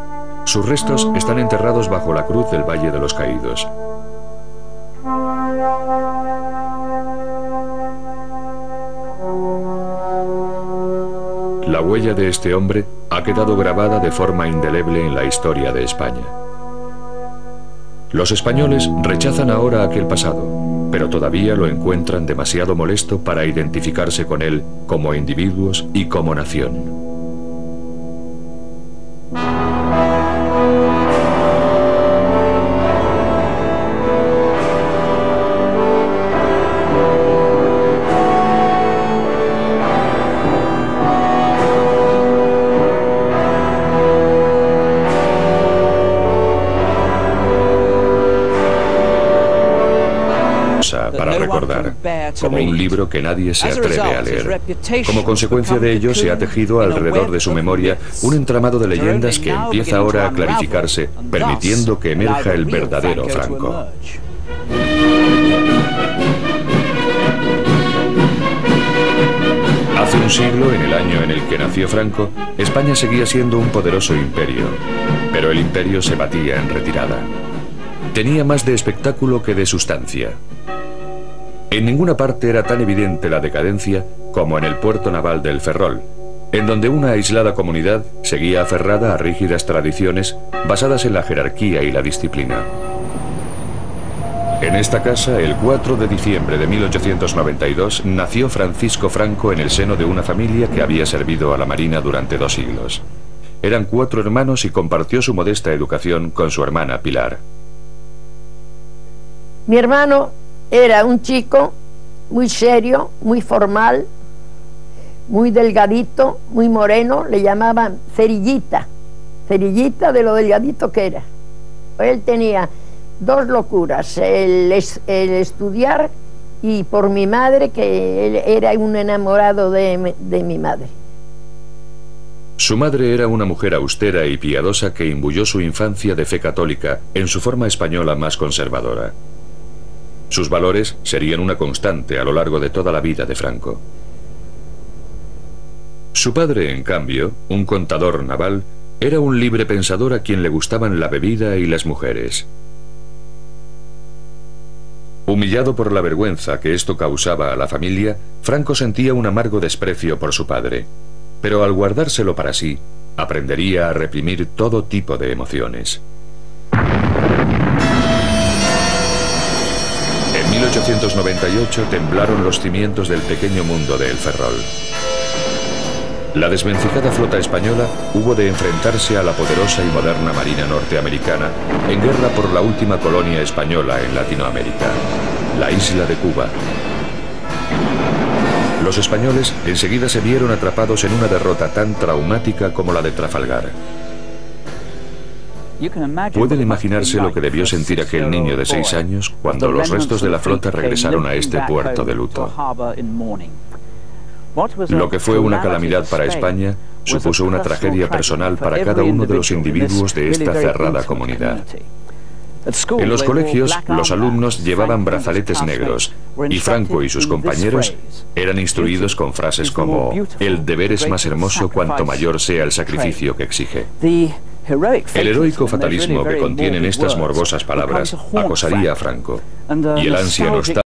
Sus restos están enterrados bajo la cruz del Valle de los Caídos. La huella de este hombre ha quedado grabada de forma indeleble en la historia de España. Los españoles rechazan ahora aquel pasado, pero todavía lo encuentran demasiado molesto para identificarse con él como individuos y como nación. Como un libro que nadie se atreve a leer. Como consecuencia de ello, se ha tejido alrededor de su memoria un entramado de leyendas que empieza ahora a clarificarse, permitiendo que emerja el verdadero Franco. Hace un siglo, en el año en el que nació Franco, España seguía siendo un poderoso imperio, pero el imperio se batía en retirada. Tenía más de espectáculo que de sustancia. En ninguna parte era tan evidente la decadencia como en el puerto naval del Ferrol, en donde una aislada comunidad seguía aferrada a rígidas tradiciones basadas en la jerarquía y la disciplina. En esta casa, el 4 de diciembre de 1892, nació Francisco Franco en el seno de una familia que había servido a la Marina durante 2 siglos. Eran 4 hermanos y compartió su modesta educación con su hermana Pilar. Mi hermano era un chico muy serio, muy formal, muy delgadito, muy moreno, le llamaban cerillita, cerillita de lo delgadito que era. Él tenía 2 locuras, el estudiar y por mi madre, que él era un enamorado de mi madre. Su madre era una mujer austera y piadosa que imbuyó su infancia de fe católica en su forma española más conservadora. Sus valores serían una constante a lo largo de toda la vida de Franco. Su padre, en cambio, un contador naval, era un libre pensador a quien le gustaban la bebida y las mujeres. Humillado por la vergüenza que esto causaba a la familia, Franco sentía un amargo desprecio por su padre, pero al guardárselo para sí, aprendería a reprimir todo tipo de emociones. En 1898 temblaron los cimientos del pequeño mundo de El Ferrol. La desvencijada flota española hubo de enfrentarse a la poderosa y moderna marina norteamericana en guerra por la última colonia española en Latinoamérica, la isla de Cuba. Los españoles enseguida se vieron atrapados en una derrota tan traumática como la de Trafalgar. Pueden imaginarse lo que debió sentir aquel niño de 6 años cuando los restos de la flota regresaron a este puerto de luto. Lo que fue una calamidad para España supuso una tragedia personal para cada uno de los individuos de esta cerrada comunidad. En los colegios, los alumnos llevaban brazaletes negros y Franco y sus compañeros eran instruidos con frases como «El deber es más hermoso cuanto mayor sea el sacrificio que exige». El heroico fatalismo que contienen estas morbosas palabras acosaría a Franco, y el ansia nostálgica